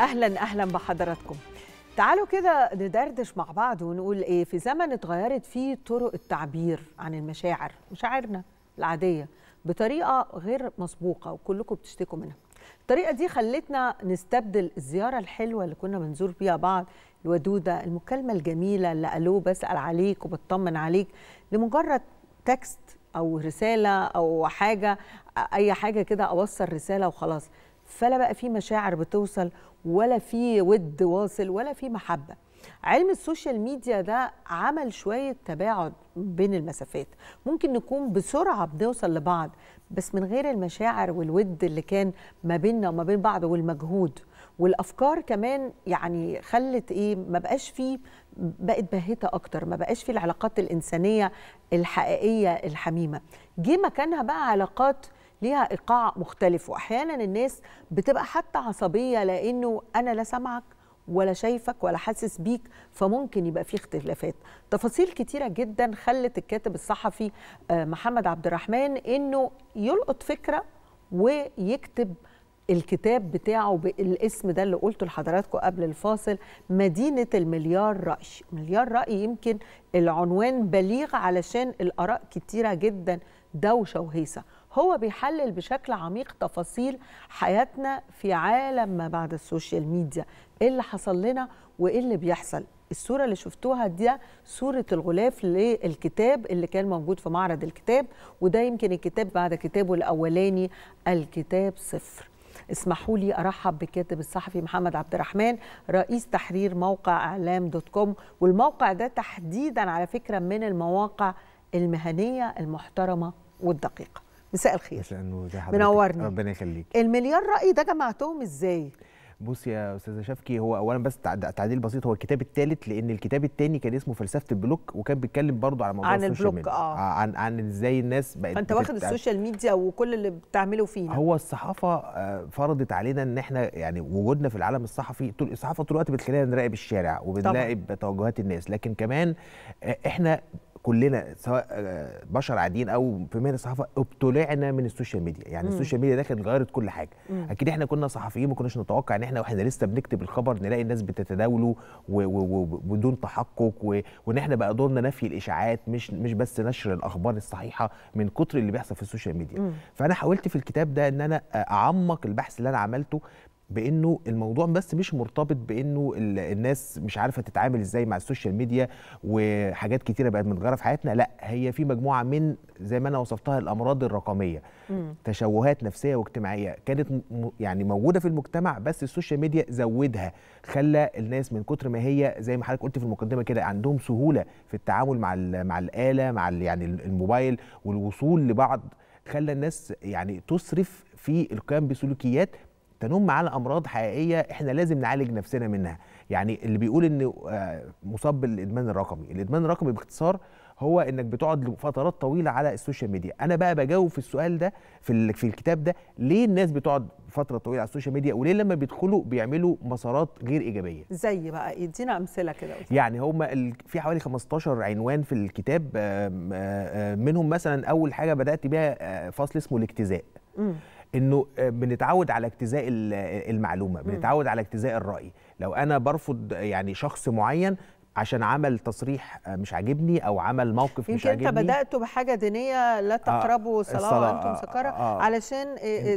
اهلا اهلا بحضراتكم. تعالوا كده ندردش مع بعض ونقول ايه في زمن اتغيرت فيه طرق التعبير عن المشاعر، مشاعرنا العاديه بطريقه غير مسبوقه وكلكم بتشتكوا منها. الطريقه دي خلتنا نستبدل الزياره الحلوه اللي كنا بنزور بيها بعض، الودوده، المكالمه الجميله اللي الو بسال عليك وبطمن عليك، لمجرد تكست او رساله او حاجه، اي حاجه كده اوصل رساله وخلاص. فلا بقى في مشاعر بتوصل، ولا في ود واصل، ولا في محبه. علم السوشيال ميديا ده عمل شويه تباعد بين المسافات، ممكن نكون بسرعه بنوصل لبعض بس من غير المشاعر والود اللي كان ما بيننا وما بين بعض، والمجهود والافكار كمان. يعني خلت ايه، ما بقاش فيه، بقت باهته اكتر، ما بقاش فيه العلاقات الانسانيه الحقيقيه الحميمه. جه مكانها بقى علاقات ليها ايقاع مختلف، واحيانا الناس بتبقى حتى عصبيه لانه انا لا سامعك ولا شايفك ولا حاسس بيك، فممكن يبقى في اختلافات. تفاصيل كتيره جدا خلت الكاتب الصحفي محمد عبد الرحمن انه يلقط فكره ويكتب الكتاب بتاعه بالاسم ده اللي قلته لحضراتكم قبل الفاصل، مدينة المليار رأي. مليار رأي يمكن العنوان بليغ علشان الآراء كتيرة جدا دوشة وهيصة. هو بيحلل بشكل عميق تفاصيل حياتنا في عالم ما بعد السوشيال ميديا، ايه اللي حصل لنا وايه اللي بيحصل. الصورة اللي شفتوها دي صورة الغلاف للكتاب اللي كان موجود في معرض الكتاب، وده يمكن الكتاب بعد كتابه الأولاني الكتاب صفر. اسمحوا لي ارحب بالكاتب الصحفي محمد عبد الرحمن، رئيس تحرير موقع اعلام دوت كوم، والموقع ده تحديدا على فكره من المواقع المهنيه المحترمه والدقيقه. مساء الخير. مساء النور، منورني. ربنا يخليك. المليار راي ده جمعتهم ازاي؟ بص يا استاذه شفكي، هو اولا بس تعديل بسيط، هو الكتاب الثالث لان الكتاب الثاني كان اسمه فلسفه البلوك، وكان بيتكلم برضو على موضوع عن السوشيال ميديا آه. عن عن ازاي الناس بقت، فانت واخد السوشيال ميديا وكل اللي بتعمله فينا. هو الصحافه فرضت علينا ان احنا يعني وجودنا في العالم الصحفي، الصحافه طول الوقت بتخلينا نراقب الشارع وبنراقب توجهات الناس، لكن كمان احنا كلنا سواء بشر عاديين او في مهنه الصحافه ابتلعنا من السوشيال ميديا. يعني مم. السوشيال ميديا ده كانت غيرت كل حاجه. مم. اكيد احنا كنا صحفيين ما كناش نتوقع ان احنا واحنا لسه بنكتب الخبر نلاقي الناس بتتداوله وبدون تحقق، وان احنا بقى دورنا نفي الاشاعات، مش مش بس نشر الاخبار الصحيحه من كتر اللي بيحصل في السوشيال ميديا. مم. فانا حاولت في الكتاب ده ان انا اعمق البحث اللي انا عملته بانه الموضوع بس مش مرتبط بانه الناس مش عارفه تتعامل ازاي مع السوشيال ميديا وحاجات كتيره بقت متغيره في حياتنا، لا هي في مجموعه من زي ما انا وصفتها الامراض الرقميه، مم. تشوهات نفسيه واجتماعيه كانت يعني موجوده في المجتمع، بس السوشيال ميديا زودها، خلى الناس من كتر ما هي زي ما حضرتك قلت في المقدمه كده عندهم سهوله في التعامل مع مع الاله، مع يعني الموبايل والوصول لبعض، خلى الناس يعني تسرف في القيام بسلوكيات تنم على امراض حقيقيه احنا لازم نعالج نفسنا منها. يعني اللي بيقول انه مصاب بالادمان الرقمي، الادمان الرقمي باختصار هو انك بتقعد لفترات طويله على السوشيال ميديا. انا بقى بجاوب في السؤال ده في في الكتاب ده، ليه الناس بتقعد فتره طويله على السوشيال ميديا، وليه لما بيدخلوا بيعملوا مسارات غير ايجابيه؟ زي بقى ادينا امثله كده. يعني هم في حوالي خمستاشر عنوان في الكتاب، منهم مثلا اول حاجه بدات بيها فصل اسمه الاجتزاء. امم انه بنتعود على اجتزاء المعلومه، بنتعود على اجتزاء الراي. لو انا برفض يعني شخص معين عشان عمل تصريح مش عاجبني او عمل موقف مش عاجبني، يمكن انت بدأت بحاجه دينيه، لا تقربوا الصلاه وانتم سكارى، علشان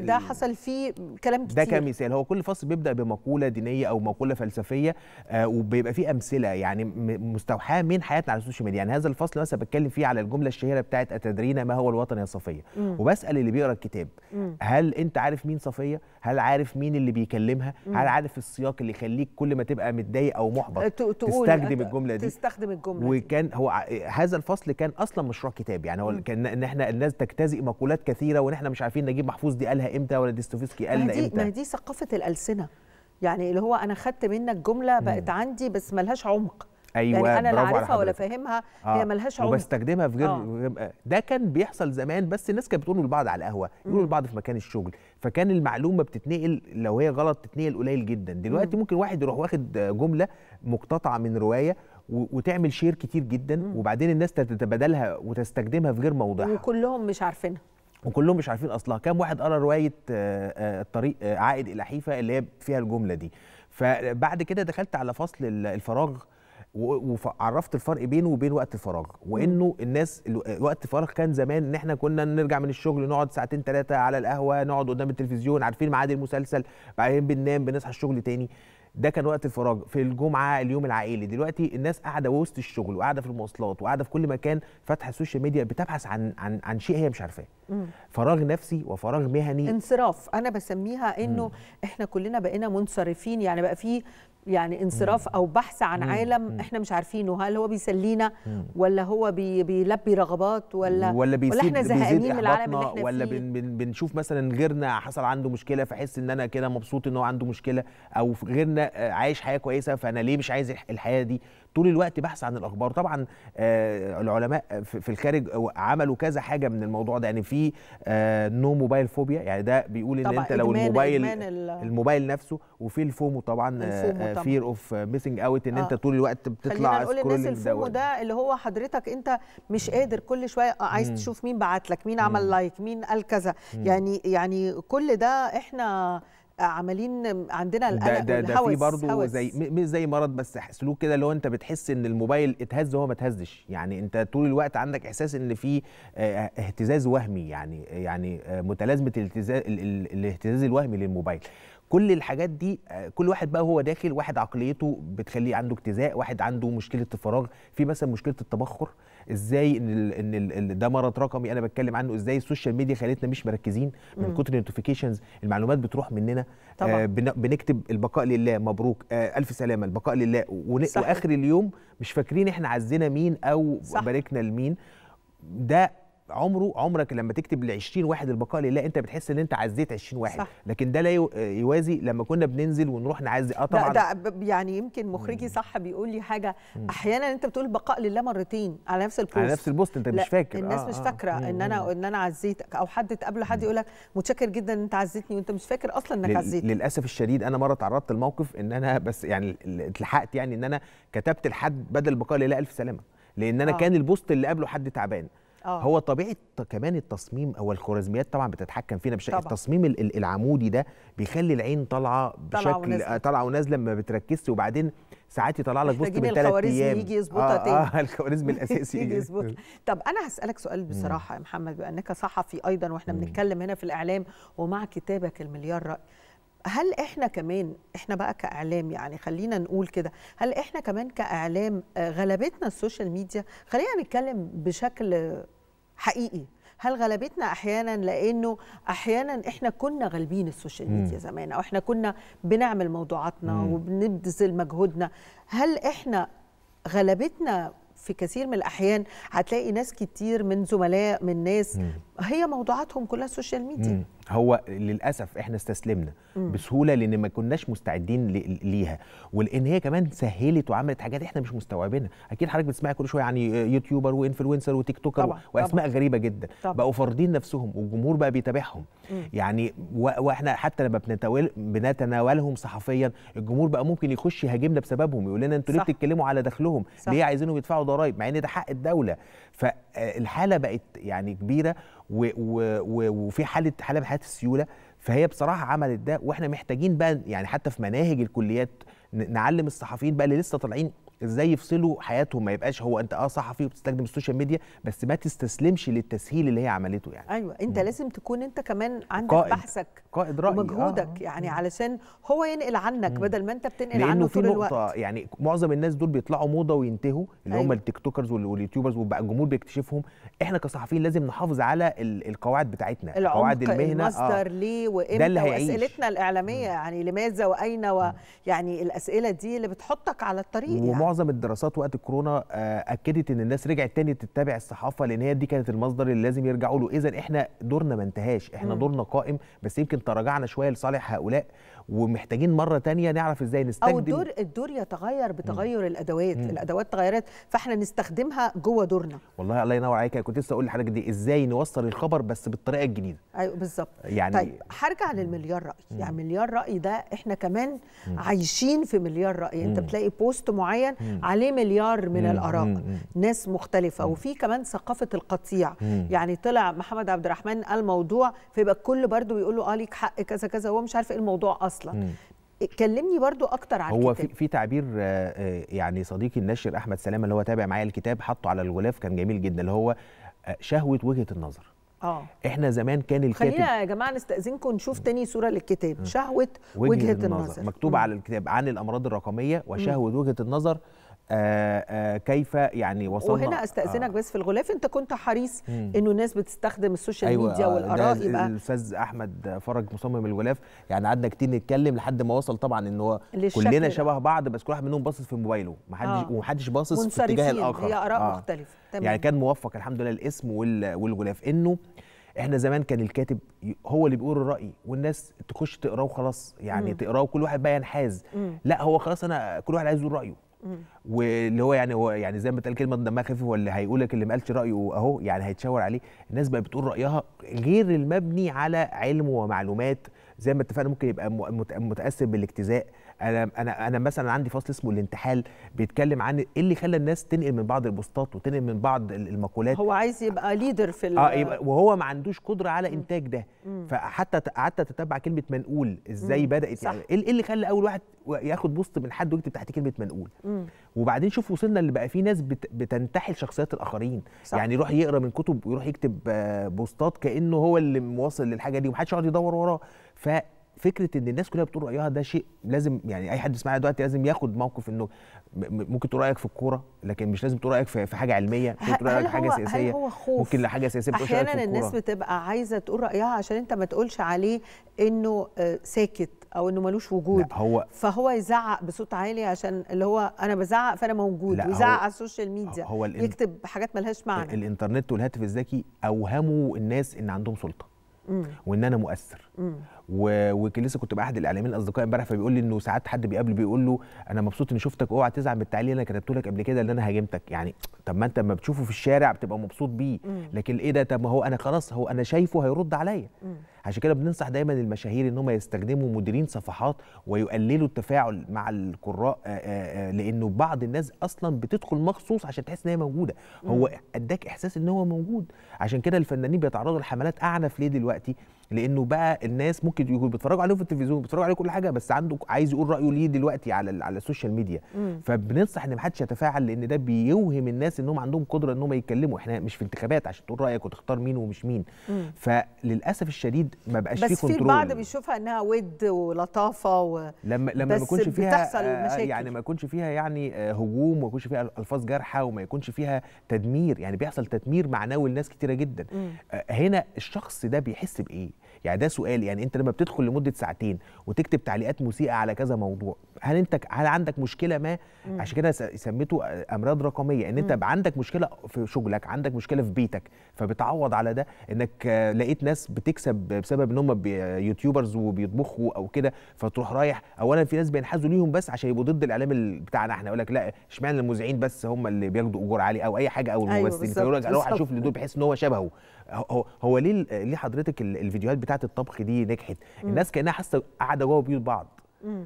ده حصل فيه كلام كتير. ده كمثال، هو كل فصل بيبدا بمقوله دينيه او مقوله فلسفيه، آه وبيبقى فيه امثله يعني مستوحاه من حياتنا على السوشيال ميديا. يعني هذا الفصل مثلا بتكلم فيه على الجمله الشهيره بتاعه اتدرين ما هو الوطن يا صفيه؟ مم. وبسال اللي بيقرا الكتاب، مم. هل انت عارف مين صفيه؟ هل عارف مين اللي بيكلمها؟ مم. هل عارف السياق اللي يخليك كل ما تبقى متضايق او محبط تستخدم الجمله دي؟ تستخدم الجمله دي. وكان هو هذا الفصل كان اصلا مشروع كتاب، يعني هو كان ان احنا الناس تجتزئ مقولات كثيره، وان احنا مش عارفين نجيب محفوظ دي قالها امتى ولا ديستوفيسكي قالها امتى. ما دي ثقافه الالسنه، يعني اللي هو انا خدت منك جمله بقت عندي بس ملهاش عمق. ايوه، يعني انا لا عارفها ولا فاهمها، آه. هي ملهاش عمق وبستخدمها في غير آه. ده كان بيحصل زمان، بس الناس كانت بتقوله لبعض على القهوه، يقولوا لبعض في مكان الشغل، فكان المعلومه بتتنقل لو هي غلط تتنقل قليل جدا. دلوقتي مم. ممكن واحد يروح واخد جمله مقتطعه من روايه وتعمل شير كتير جدا، مم. وبعدين الناس تتبادلها وتستخدمها في غير موضوعها، وكلهم مش عارفينها، وكلهم مش عارفين اصلها. كام واحد قرا روايه الطريق عائد الى حيفا اللي هي فيها الجمله دي، فبعد كده دخلت على فصل الفراغ وعرفت الفرق بينه وبين وقت الفراغ، وانه الناس وقت الفراغ كان زمان ان احنا كنا نرجع من الشغل نقعد ساعتين ثلاثه على القهوه، نقعد قدام التلفزيون عارفين ميعاد المسلسل، بعدين بننام بنصحى الشغل تاني. ده كان وقت الفراغ. في الجمعه اليوم العائلي. دلوقتي الناس قاعده وسط الشغل وقاعده في المواصلات وقاعده في كل مكان، فاتحه السوشيال ميديا بتبحث عن عن عن شيء هي مش عارفاه. فراغ نفسي وفراغ مهني، انصراف. انا بسميها انه مم. احنا كلنا بقينا منصرفين، يعني بقى في يعني انصراف او بحث عن مم. عالم مم. احنا مش عارفينه، هل هو بيسلينا مم. ولا هو بي بيلبي رغبات ولا ولا, ولا احنا زهقانين من العالم اللي احنا ولا فيه، ولا بن بنشوف مثلا غيرنا حصل عنده مشكله فاحس ان انا كده مبسوط ان هو عنده مشكله، او غيرنا عايش حياه كويسه فانا ليه مش عايز الحياه دي. طول الوقت بحث عن الاخبار. طبعا آه العلماء في الخارج عملوا كذا حاجه من الموضوع ده، يعني في آه نو موبايل فوبيا، يعني ده بيقول ان انت لو الموبايل الموبايل نفسه، وفي الفومو طبعا فير اوف ميسنج اوت، ان آه. انت طول الوقت بتطلع سكرولينج. خلينا نقول الناس الفومو ده اللي هو حضرتك انت مش قادر، كل شويه عايز مم. تشوف مين بعت لك، مين عمل مم. لايك، مين قال كذا، يعني يعني كل ده احنا عمالين عندنا القلق ده ده في برضه زي مش زي مرض، بس سلوك كده اللي هو انت بتحس ان الموبايل اتهز وهو ما اتهزش، يعني انت طول الوقت عندك احساس ان في اهتزاز وهمي، يعني يعني متلازمه الاهتزاز الاهتزاز الوهمي للموبايل. كل الحاجات دي كل واحد بقى هو داخل، واحد عقليته بتخليه عنده اجتزاء، واحد عنده مشكله الفراغ، في مثلا مشكله التبخر. ازاي ان ان ده مرض رقمي انا بتكلم عنه، ازاي السوشيال ميديا خلتنا مش مركزين من كتر النوتيفيكيشنز، المعلومات بتروح مننا طبعا. آه بنكتب البقاء لله، مبروك، آه الف سلامه، البقاء لله، واخر اليوم مش فاكرين احنا عزينا مين او صح. باركنا لمين. ده عمره عمرك لما تكتب ل عشرين واحد البقاء لله انت بتحس ان انت عزيت عشرين واحد صح. لكن ده لا يوازي لما كنا بننزل ونروح نعزي. اه طبعا ده, ده يعني يمكن مخرجي صح بيقول لي حاجه مم. احيانا انت بتقول البقاء لله مرتين على نفس البوست، على نفس البوست انت مش فاكر، الناس آه مش فاكره آه. ان انا ان انا عزيتك، او حد تقابله حد يقول لك متشكر جدا ان انت عزيتني وانت مش فاكر اصلا انك عزيتني. للاسف الشديد انا مره تعرضت لموقف ان انا بس يعني اتلحقت، يعني ان انا كتبت لحد بدل البقاء لله الف سلامه، لان انا آه. كان البوست اللي قبله حد تعبان. أوه. هو طبيعه كمان التصميم او الخوارزميات طبعا بتتحكم فينا بشكل. التصميم العمودي ده بيخلي العين طالعه بشكل طالعه ونازله، ما بتركزش، وبعدين ساعات يطلع لك بوست من ثلاث ايام يجي يظبطها تاني. اه, آه الخوارزمي الاساسي يجي يظبطها. طب انا هسالك سؤال بصراحه يا محمد، بانك صحفي ايضا واحنا بنتكلم هنا في الاعلام ومع كتابك المليار راي، هل احنا كمان احنا بقى كاعلام، يعني خلينا نقول كده، هل احنا كمان كاعلام غلبتنا السوشيال ميديا؟ خلينا نتكلم بشكل حقيقي، هل غلبتنا احيانا لانه احيانا احنا كنا غالبين السوشيال ميديا زمان، او احنا كنا بنعمل موضوعاتنا وبنبذل مجهودنا، هل احنا غلبتنا؟ في كثير من الأحيان هتلاقي ناس كتير من زملاء من ناس مم. هي موضوعاتهم كلها السوشيال ميديا. مم. هو للأسف احنا استسلمنا مم. بسهولة، لأن ما كناش مستعدين ليها، ولأن هي كمان سهلت وعملت حاجات احنا مش مستوعبينها. أكيد حضرتك بتسمعي كل شوية عن يوتيوبر وإنفلونسر وتيك توكر طبعًا. وأسماء طبعًا. غريبة جدا طبعًا. بقوا فارضين نفسهم والجمهور بقى بيتابعهم، يعني واحنا حتى لما بنتناول بنتناولهم صحفيا الجمهور بقى ممكن يخش يهاجمنا بسببهم، يقول لنا انتوا ليه بتتكلموا على دخلهم؟ صح. ليه عايزينهم يدفعوا ضرايب مع ان ده حق الدوله؟ فالحاله بقت يعني كبيره، وفي حاله حاله من حالات السيوله. فهي بصراحه عملت ده، واحنا محتاجين بقى يعني حتى في مناهج الكليات نعلم الصحفيين بقى اللي لسه طالعين ازاي يفصلوا حياتهم، ما يبقاش هو انت اه صحفي وبتستخدم السوشيال ميديا بس ما تستسلمش للتسهيل اللي هي عملته. يعني ايوه انت م. لازم تكون انت كمان عندك قائد. بحثك قائد رأي ومجهودك آه. يعني علشان هو ينقل عنك م. بدل ما انت بتنقل عنه طول الوقت. لانه في نقطه يعني معظم الناس دول بيطلعوا موضه وينتهوا، اللي أيوة. هم التيك توكرز واليوتيوبرز، وبقى الجمهور بيكتشفهم. احنا كصحفيين لازم نحافظ على القواعد بتاعتنا، قواعد المهنه، المصدر آه. ليه وامتى، واسئلتنا الاعلاميه م. يعني لماذا واين، ويعني الاسئله دي اللي بتحطك على الطريق. يعني معظم الدراسات وقت الكورونا اكدت ان الناس رجعت تاني تتابع الصحافه، لان هي دي كانت المصدر اللي لازم يرجعوا له. اذا احنا دورنا ما انتهاش، احنا مم. دورنا قائم، بس يمكن تراجعنا شويه لصالح هؤلاء، ومحتاجين مره تانية نعرف ازاي نستخدم، او الدور الدور يتغير بتغير مم. الادوات، مم. الادوات اتغيرت فاحنا نستخدمها جوه دورنا. والله الله ينور عليك، كنت لسه اقول لحضرتك دي ازاي نوصل الخبر بس بالطريقه الجديده. ايوه بالظبط. يعني طيب هرجع للمليار راي، مم. يعني مليار راي ده احنا كمان مم. عايشين في مليار راي، انت مم. بتلاقي بوست معين مم. عليه مليار من مم. الاراء، مم. ناس مختلفه، مم. وفي كمان ثقافه القطيع، مم. يعني طلع محمد عبد الرحمن قال موضوع فيبقى الكل برضه بيقول له اه ليك حق كذا كذا، هو مش عارف ايه الموضوع اصلا. مم. كلمني برضو اكتر عن هو الكتاب. في تعبير يعني صديقي الناشر احمد سلامه اللي هو تابع معايا الكتاب حطه على الغلاف كان جميل جدا، اللي هو شهوه وجهه النظر. اه احنا زمان كان الكاتب، خلينا يا جماعه نستأذنكم نشوف تاني صوره للكتاب. شهوه وجهه, وجهة النظر, النظر. مكتوب على الكتاب عن الامراض الرقميه وشهوه وجهه النظر. آآ آآ كيف يعني وصلنا. وهنا استأذنك آه. بس في الغلاف انت كنت حريص انه الناس بتستخدم السوشيال أيوة ميديا والاراء. يبقى الاستاذ احمد فرج مصمم الغلاف، يعني قعدنا كتير نتكلم لحد ما وصل طبعا ان هو كلنا شبه بعض، بس كل واحد منهم باصص في موبايله، محدش آه. ومحدش باصص في اتجاه الاخر. هي اراء آه. مختلفه تمام. يعني كان موفق الحمد لله الاسم والغلاف، انه احنا زمان كان الكاتب هو اللي بيقول الراي والناس تخش تقراه وخلاص، يعني تقراه وكل واحد بقى ينحاز. لا هو خلاص انا كل واحد عايز يقول رايه واللي هو يعني هو يعني زي ما اتقال كلمه دمها خفيف، واللي هيقول لك اللي ما قالش رايه اهو يعني هيتشاور عليه. الناس بقى بتقول رايها غير المبني على علم ومعلومات، زي ما اتفقنا ممكن يبقى متاثر بالاجتزاء. انا انا انا مثلا عندي فصل اسمه الانتحال بيتكلم عن ايه اللي خلى الناس تنقل من بعض البوستات وتنقل من بعض المقولات. هو عايز يبقى ليدر في اه يبقى، وهو ما عندوش قدره على انتاج ده. فحتى قعدت اتتبع كلمه منقول ازاي بدات، يعني ايه اللي خلى اول واحد ياخد بوست من حد ويكتب تحت كلمه منقول. وبعدين شوف وصلنا اللي بقى فيه ناس بتنتحل شخصيات الاخرين. صح. يعني يروح يقرا من كتب ويروح يكتب بوستات كانه هو اللي موصل للحاجه دي ومحدش يقعد يدور وراه. ف فكره ان الناس كلها بتقول رايها ده شيء لازم، يعني اي حد يسمعنا دلوقتي لازم ياخد موقف انه ممكن تقول رايك في الكوره، لكن مش لازم تقول رايك في حاجه علميه، ممكن تقول رايك في حاجه سياسيه، هل هو خوف؟ ممكن لحاجه سياسيه بتقول رايك في الكوره. احيانا الناس بتبقى عايزه تقول رايها عشان انت ما تقولش عليه انه ساكت او انه ملوش وجود. هو فهو يزعق بصوت عالي عشان اللي هو انا بزعق فانا موجود، ويزعق على السوشيال ميديا، هو يكتب حاجات مالهاش معنى. الانترنت والهاتف الذكي اوهموا الناس ان عندهم سلطه وان انا مؤثر. ولسه كنت باحد الاعلاميين الاصدقاء امبارح فبيقول لي انه ساعات حد بيقابله بيقول له انا مبسوط اني شفتك، اوعى تزعل من التعليق اللي انا كتبته لك قبل كده اللي انا هاجمتك. يعني طب ما انت لما بتشوفه في الشارع بتبقى مبسوط بيه، لكن ايه ده؟ طب ما هو انا خلاص هو انا شايفه هيرد عليا. عشان كده بننصح دايما المشاهير ان هم يستخدموا مديرين صفحات ويقللوا التفاعل مع القراء، لانه بعض الناس اصلا بتدخل مخصوص عشان تحس ان هي موجوده، هو اداك احساس ان هو موجود. عشان كده الفنانين بيتعرضوا لحملات اعنف ليه دلوقتي؟ لانه بقى الناس ممكن يقول بيتفرجوا عليه في التلفزيون، بيتفرجوا عليه كل حاجه، بس عنده عايز يقول رايه ليه دلوقتي على على السوشيال ميديا. مم. فبننصح ان ما حدش يتفاعل، لان ده بيوهم الناس انهم عندهم قدره انهم يتكلموا. احنا مش في انتخابات عشان تقول رايك وتختار مين ومش مين. مم. فلللاسف الشديد ما بقاش فيه كنترول. بس في البعض بيشوفها انها ود ولطافه و... لما لما ما يكونش فيها يعني ما يكونش فيها يعني هجوم، وما يكونش فيها الفاظ جارحه، وما يكونش فيها تدمير. يعني بيحصل تدمير معنوي لناس كتيره جدا. مم. هنا الشخص ده بيحس بايه؟ يعني ده سؤال. يعني انت لما بتدخل لمده ساعتين وتكتب تعليقات مسيئه على كذا موضوع، هل انت هل عندك مشكله ما؟ مم. عشان كده سميته امراض رقميه، ان انت مم. عندك مشكله في شغلك، عندك مشكله في بيتك، فبتعوض على ده انك لقيت ناس بتكسب بسبب ان هم يوتيوبرز وبيطبخوا او كده، فتروح رايح. اولا في ناس بينحازوا ليهم بس عشان يبقوا ضد الاعلام بتاعنا احنا، يقول لك لا اشمعنى المذيعين بس هم اللي بياخدوا اجور عالي او اي حاجه او الممثلين، فيقول لك اروح اشوف اللي دول بحيث ان هو شبهه. هو هو ليه ليه حضرتك الفيديوهات بتاعت الطبخ دي نجحت؟ الناس كانها حاسه قاعده جوه بيوت بعض. مم.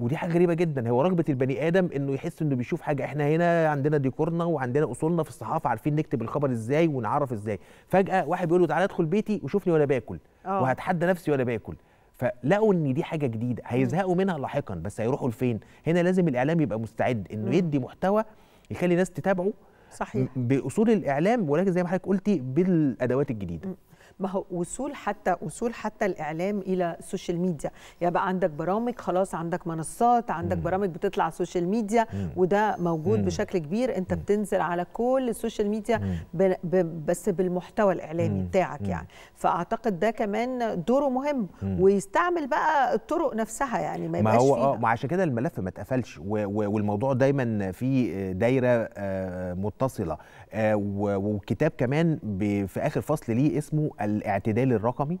ودي حاجه غريبه جدا. هو رغبه البني ادم انه يحس انه بيشوف حاجه. احنا هنا عندنا ديكورنا وعندنا اصولنا في الصحافه، عارفين نكتب الخبر ازاي ونعرف ازاي. فجاه واحد بيقول له تعالى ادخل بيتي وشوفني وانا باكل، أوه. وهتحدى نفسي وانا باكل. فلقوا ان دي حاجه جديده، هيزهقوا منها لاحقا، بس هيروحوا لفين؟ هنا لازم الاعلام يبقى مستعد انه يدي محتوى يخلي الناس تتابعه. صحيح. باصول الاعلام، ولكن زي ما حضرتك قلتي بالادوات الجديده. م. ما هو وصول حتى وصول حتى الاعلام الى السوشيال ميديا. يبقى عندك برامج، خلاص عندك منصات، عندك مم. برامج بتطلع على السوشيال ميديا، مم. وده موجود مم. بشكل كبير. انت مم. بتنزل على كل السوشيال ميديا ب... ب... بس بالمحتوى الاعلامي مم. بتاعك. مم. يعني فاعتقد ده كمان دوره مهم. مم. ويستعمل بقى الطرق نفسها، يعني ما يبقاش فيها. ما هو اه عشان كده الملف ما اتقفلش، و... و... والموضوع دايما في دايره آه متصله. آه و... وكتاب كمان ب... في اخر فصل ليه اسمه الاعتدال الرقمي.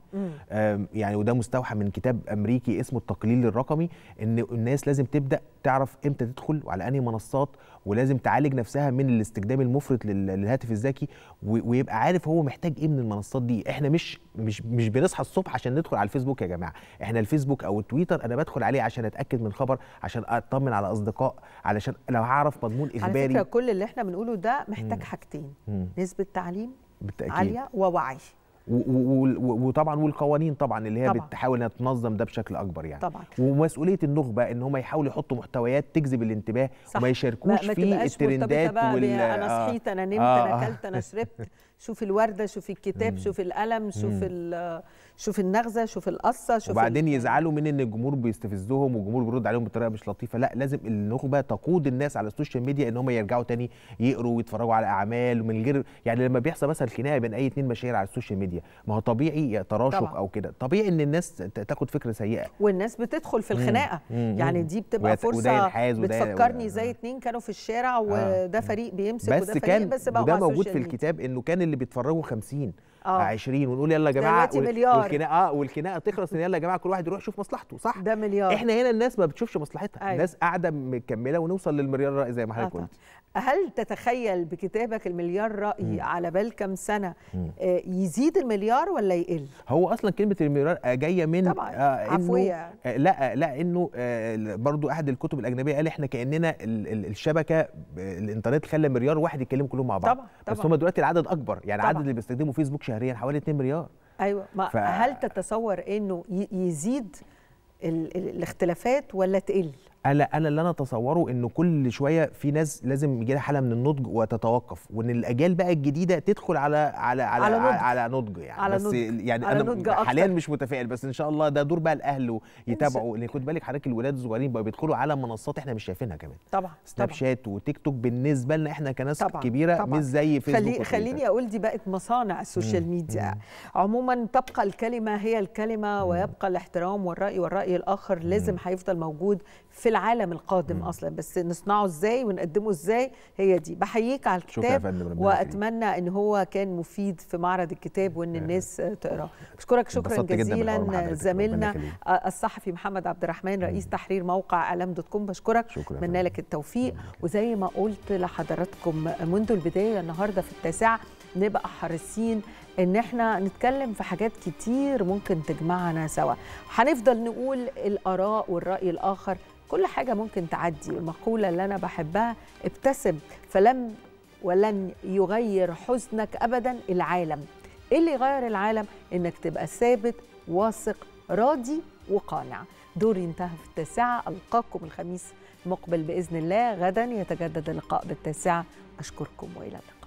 يعني وده مستوحى من كتاب امريكي اسمه التقليل الرقمي، ان الناس لازم تبدا تعرف امتى تدخل وعلى انهي منصات، ولازم تعالج نفسها من الاستخدام المفرط للهاتف الذكي، ويبقى عارف هو محتاج ايه من المنصات دي. احنا مش مش مش بنصحى الصبح عشان ندخل على الفيسبوك يا جماعه. احنا الفيسبوك او التويتر انا بدخل عليه عشان اتاكد من خبر، عشان اطمن على اصدقاء، علشان لو هعرف مضمون اخباري. على فكره كل اللي احنا بنقوله ده محتاج مم. حاجتين: مم. نسبه تعليم بالتأكيد عاليه، ووعي. وطبعا والقوانين طبعا اللي هي طبعًا. بتحاول انها تنظم ده بشكل اكبر يعني طبعا. ومسؤوليه النخبه ان هم يحاولوا يحطوا محتويات تجذب الانتباه صح. وما يشاركوش ما في الترندات وال انا صحيت انا نمت آه. انا اكلت انا شربت شوف الورده شوف الكتاب شوف القلم شوف ال شوف النغزه شوف القصه شوف وبعدين ال... يزعلوا من ان الجمهور بيستفزهم والجمهور بيرد عليهم بطريقه مش لطيفه. لا لازم النخبه تقود الناس على السوشيال ميديا ان هم يرجعوا تاني يقروا ويتفرجوا على اعمال ومن غير يعني لما بيحصل مثلا خناقه بين اي اتنين مشاهير على السوشيال ميديا ما هو طبيعي تراشق طبعا. او كده طبيعي ان الناس تاخد فكره سيئه والناس بتدخل في الخناقه مم. يعني دي بتبقى فرصه بتفكرني زي اتنين كانوا في الشارع وده آه. فريق بيمسك بس وده فريق بس بقى وده موجود في الكتاب انه كان اللي بيتفرجوا خمسين آه. عشرين ونقول يلا يا جماعه والخناقه والخناقه تخلص ان يلا يا جماعه كل واحد يروح يشوف مصلحته صح ده مليار. احنا هنا الناس ما بتشوفش مصلحتها أيوة. الناس قاعده مكمله ونوصل للمليار راي زي ما حضرتك قلت. هل تتخيل بكتابك المليار راي مم. على بال كام سنه آه يزيد المليار ولا يقل؟ هو اصلا كلمه المليار جايه من طبعا آه عفويه آه لا لا انه آه برضو احد الكتب الاجنبيه قال احنا كاننا الشبكه الانترنت خلى مليار واحد يتكلموا كلهم مع بعض طبعا طبعا بس هم دلوقتي العدد اكبر يعني عدد اللي بيستخدموا فيسبوك شهريا حوالي اتنين مليار ايوه ما ف... هل تتصور انه يزيد ال... الاختلافات ولا تقل؟ انا انا اللي انا اتصوره انه كل شويه في ناس لازم يجي لها حاله من النضج وتتوقف وان الاجيال بقى الجديده تدخل على على على على نضج, على نضج يعني على بس نضج. يعني على انا نضج حاليا أكتر. مش متفائل بس ان شاء الله ده دور بقى الاهل ويتابعوا لان خد بالك حضرتك الولاد الصغيرين بقى بيدخلوا على منصات احنا مش شايفينها كمان طبعا سناب شات وتيك توك بالنسبه لنا احنا كناس كبيره مش زي فيسبوك خلي خليني اقول دي بقت مصانع السوشيال مم. ميديا مم. عموما تبقى الكلمه هي الكلمه مم. ويبقى الاحترام والراي والراي الاخر لازم هيفضل موجود في العالم القادم مم. اصلا بس نصنعه ازاي ونقدمه ازاي هي دي. بحييك على الكتاب واتمنى ان هو كان مفيد في معرض الكتاب وان الناس تقراه. بشكرك شكرا جزيلا زميلنا الصحفي محمد عبد الرحمن رئيس مم. تحرير موقع اعلام دوت كوم. بشكرك اتمنى لك التوفيق مم. وزي ما قلت لحضراتكم منذ البدايه النهارده في التاسعه نبقى حريصين ان احنا نتكلم في حاجات كتير ممكن تجمعنا سوا. هنفضل نقول الاراء والراي الاخر كل حاجة ممكن تعدي. المقولة اللي أنا بحبها ابتسم فلم ولن يغير حزنك أبدا العالم. إيه اللي يغير العالم؟ إنك تبقى ثابت واثق راضي وقانع. دوري انتهى في التاسعة. ألقاكم الخميس المقبل بإذن الله. غدا يتجدد اللقاء بالتاسعة. أشكركم وإلى اللقاء.